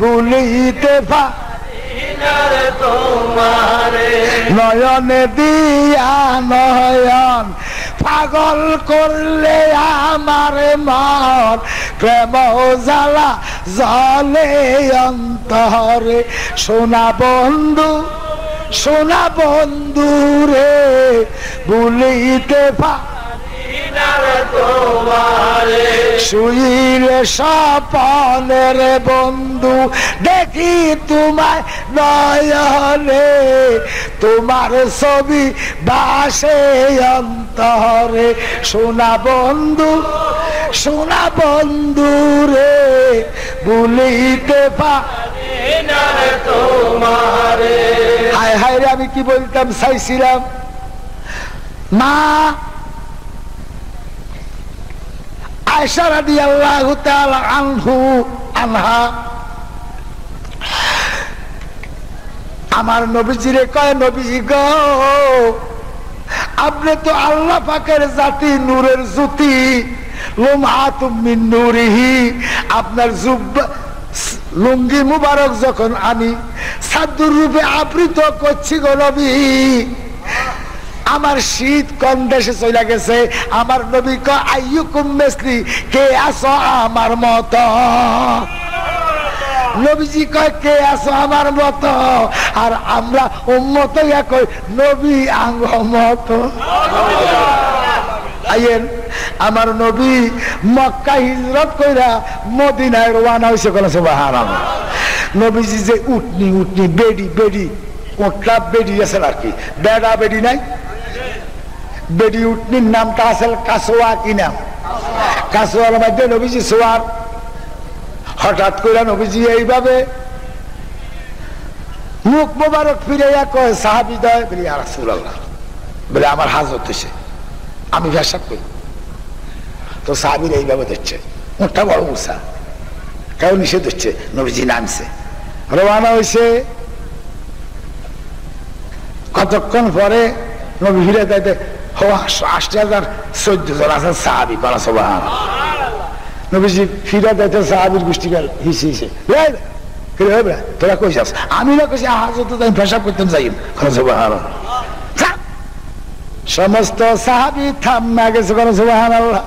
বলিতে পা নয়নে দিয়া নয়ন পাগল করলে আমার মন, প্রেম জ্বালা জলে অন্তরে, শোনা বন্ধু, শোনা বন্ধু রে, বলিতে পারি না তোমারে। শুইলে সপনের বন্ধু দেখি তোমায় নয়নে, তোমার ছবি বাসে অন্তরে, শোনা বন্ধু, শোনা বন্ধু রে, বলিতে পারি না তোমারে। হায় হায় রে, আমি কি বলতাম চাইছিলাম? মা আয়েশা রাদিয়াল্লাহু তাআলা আনহা আমার নবীজিরে কয়, নবীজি গো, আপনি তো আল্লাহ পাকের জাতি, নূরের জ্যোতি। লুমআতুম মিন নূরিহি, আপনার জুব্বা লুঙ্গি মুবারক যখন আমি সাদুর রূপে আবৃত করছি গো নবী, আমার শীত কম দেশে চলে গেছে। আমার নবী কয় আইয়ুকুম মিসলি, কে আছো আমার মত? নবীজি কয় কে আছো আমার মত? আর আমরা উম্মত কই নবী আঙ্গ মত। আইয়েন আমার নবী মক্কা হিজরত কইরা মদিনায় রওনা হইছে। কল সুবহানাল্লাহ। নবীজি যে উটনি উটনি বেডি বেডি কোটলা বেডি আছে আর কি, বেডা বেডি নাই, বেডি উটনির নামটা আসল কাসওয়া কি নাম, কাসওয়ার মধ্যে নবীজি সোয়ার। হঠাৎ কইরা নবীজি এইভাবে মুখ মোবারক ফিরাইয়া কয় সাহাবীদয়, বলি ইয়া রাসূলুল্লাহ, বলি আমার হাজত হইছে, আমি পেশাব করি। তো সাহাবীরা এইভাবে দেখছে, ওটা বড় উঁচা, কেউ নিষেধ হচ্ছে। নবীজি নামছে, রওনা হয়েছে। কতক্ষণ পরে নবী ফিরে যাইতে আসতে হাজার 14 জন আছেন সাহাবী। বলা সুবহান। নবীজি ফিরে যাইতে সাহাবীর গোষ্ঠী হিসে হিসে, তোরা কই যাস? আমি না কইছি হাজত, আমি পেশাব করতাম যাই। সুবহান। সমস্ত সাহাবী থামা গেছে। কোন সুবহানাল্লাহ।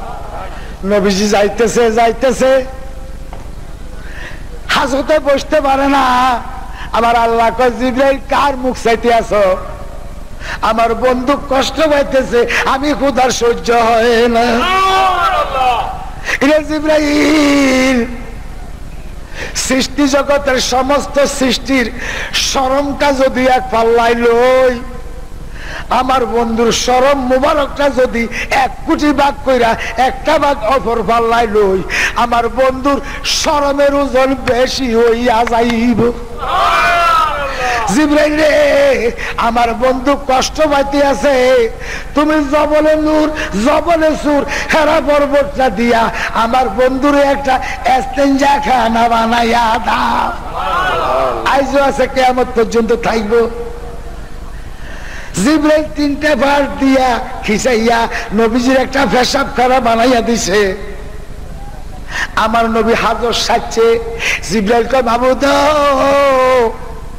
নবীজি যাইতেছে যাইতেছে, হাজতে বসতে পারে না। আমার আল্লাহ কয় জিবরাইল, কার মুখ চাইতে আছো? আমার বন্ধু কষ্ট পাইতেছে, আমি খোদার সহ্য হয় না। ইয়া জিবরাইল, সৃষ্টি জগতের সমস্ত সৃষ্টির শরমটা যদি এক পাল্লাই লই, আমার বন্ধুর শরম মুবারকটা যদি 1 কোটি ভাগ কইরা একটা ভাগ অপর পাল্লায় লই, আমার বন্ধুর শরমের ওজন বেশি হইয়া যাইব। জিবরাইল রে, আমার বন্ধু কষ্ট পাইতে আছে, তুমি জবলে নূর জবলে সুর হেরা পর্বতটা দিয়া আমার বন্ধুরে একটা ইস্তেঞ্জা খানা বানাইয়া দাও। আইজও আছে, কিয়ামত পর্যন্ত থাকব। জিবরাইল 3টে ভার দিয়া খিচাইয়া নবীজির একটা পেশাবখানা বানাইয়া দিছে। আমার নবী হাজত সাজছে। জিবরাইল কয় মাবুদ,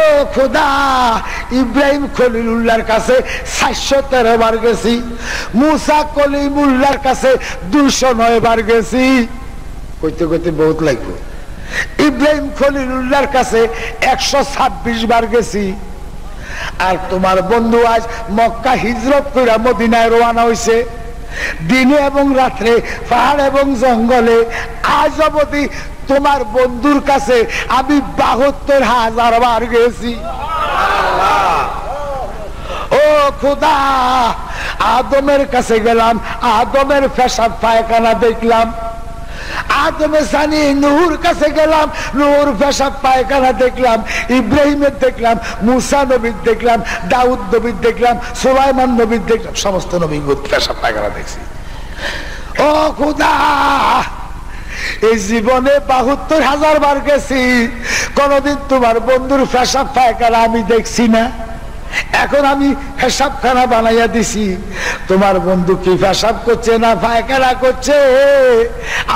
ও খোদা, ইব্রাহিম খলিলুল্লাহর কাছে 413 বার গেছি। মুসা কলিমুল্লাহর কাছে 209 বার গেছি। কইতে কইতে বহুত লাগবে। ইব্রাহিম খলিলুল্লাহর কাছে 126 বার গেছি। আর তোমার বন্ধু আজ মক্কা হিজরত কইরা মদিনায় রওনা হইছে। দিনে এবং রাত্রে, পাহাড় এবং জঙ্গলে, আজ অবধি তোমার বন্ধুর কাছে আমি ৭২,০০০ বার গেছি। ও খোদা, আদমের কাছে গেলাম, আদমের পেশাব পায়খানা দেখলাম। আদমে সানি নূহুর কাছে গেলাম, নূহুর পেশাব পায়খানা দেখলাম। ইব্রাহিমের দেখলাম, মুসা নবীর দেখলাম, দাউদ নবীর দেখলাম, সুলাইমান নবীর দেখলাম, সমস্ত নবীর পেশাব পায়খানা দেখছি। ও খোদা, এই জীবনে ৭২,০০০ বার গেছি, কোনদিন তোমার বন্ধুর পেশাব পায়খানা আমি দেখছি না। এখন আমি পেশাবখানা বানাইয়া দিছি, তোমার বন্ধু কি পেশাব করছে না পায়খানা করছে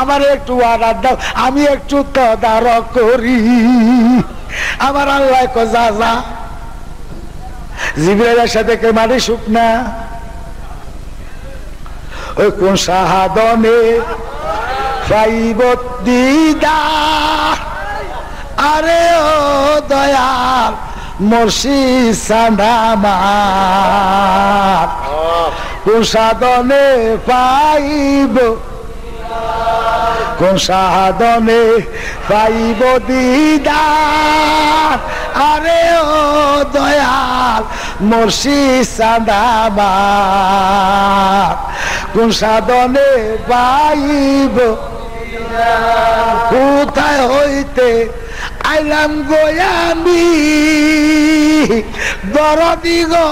আমার একটু অর্ডার দাও, আমি একটু তদারক করি। আমার আল্লাহ কয় যা যা। জিবরাইলের সাথে কে মারি সুখ না, ওই কোন সাহাদনে পাইব দিদার, আরে ও দয়াল মুর্শিদ সাদামার, কোন সাধনে পাইব, কোন সাধনে পাইব দিদার, আরে ও দয়াল মুর্শিদ সাদামার, কোন সাধনে পাইব, কোথায় হইতে আইলাম গোয়ামি দরদি গো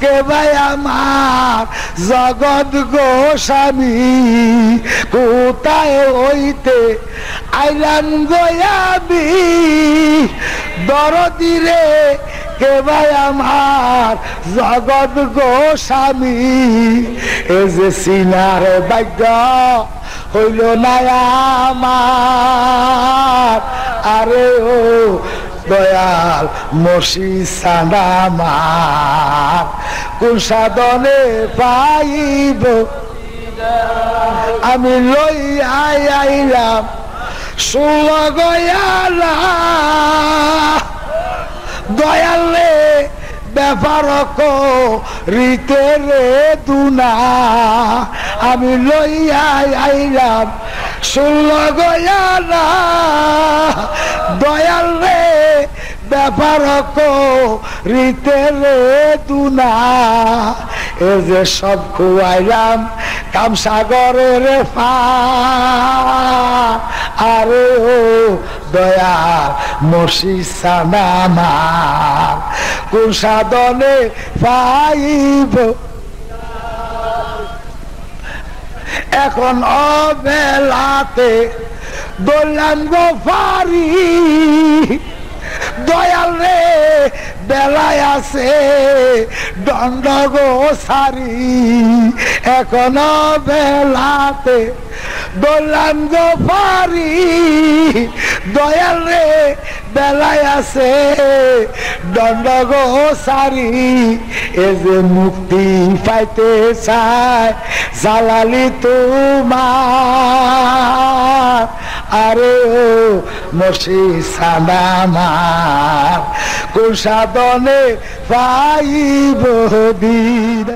কে ভাই আমার জগৎ গো স্বামী কোথায় হইতে আইলাম গোয়ামি দরদি রে কে ভাই আমার জগৎ গো স্বামী এ যে সিনার ভাগ্য হইল না আমার আরে ও দয়াল মসি সানামার কোন সাধনে পাইব আমি লই আইলাম শুল গয়ালা দয়ালে ব্যাপার রিতে রে দুনা আমি লইয়া আইলাম শুনল গয়ালা দয়াল রে ব্যাপার রিতে রে দুনা এ যে সব খুয়াইলাম কাম সাগরের ফা আরে ও দয়াল মসি সানামার কোন সাধনে পাইব এখন অবেলাতে দোলান গো ফারি দয়াল রে বেলায় আছে দণ্ড গো সারি এখন বেলাতে দোলান গো ফারি দয়াল রে বেলায় আছে দণ্ড গো সারি এ যে মুক্তি পাইতে চায় জালালি তোমার আরে ও মসি সানামার কোন সাধনে পাইব দিন।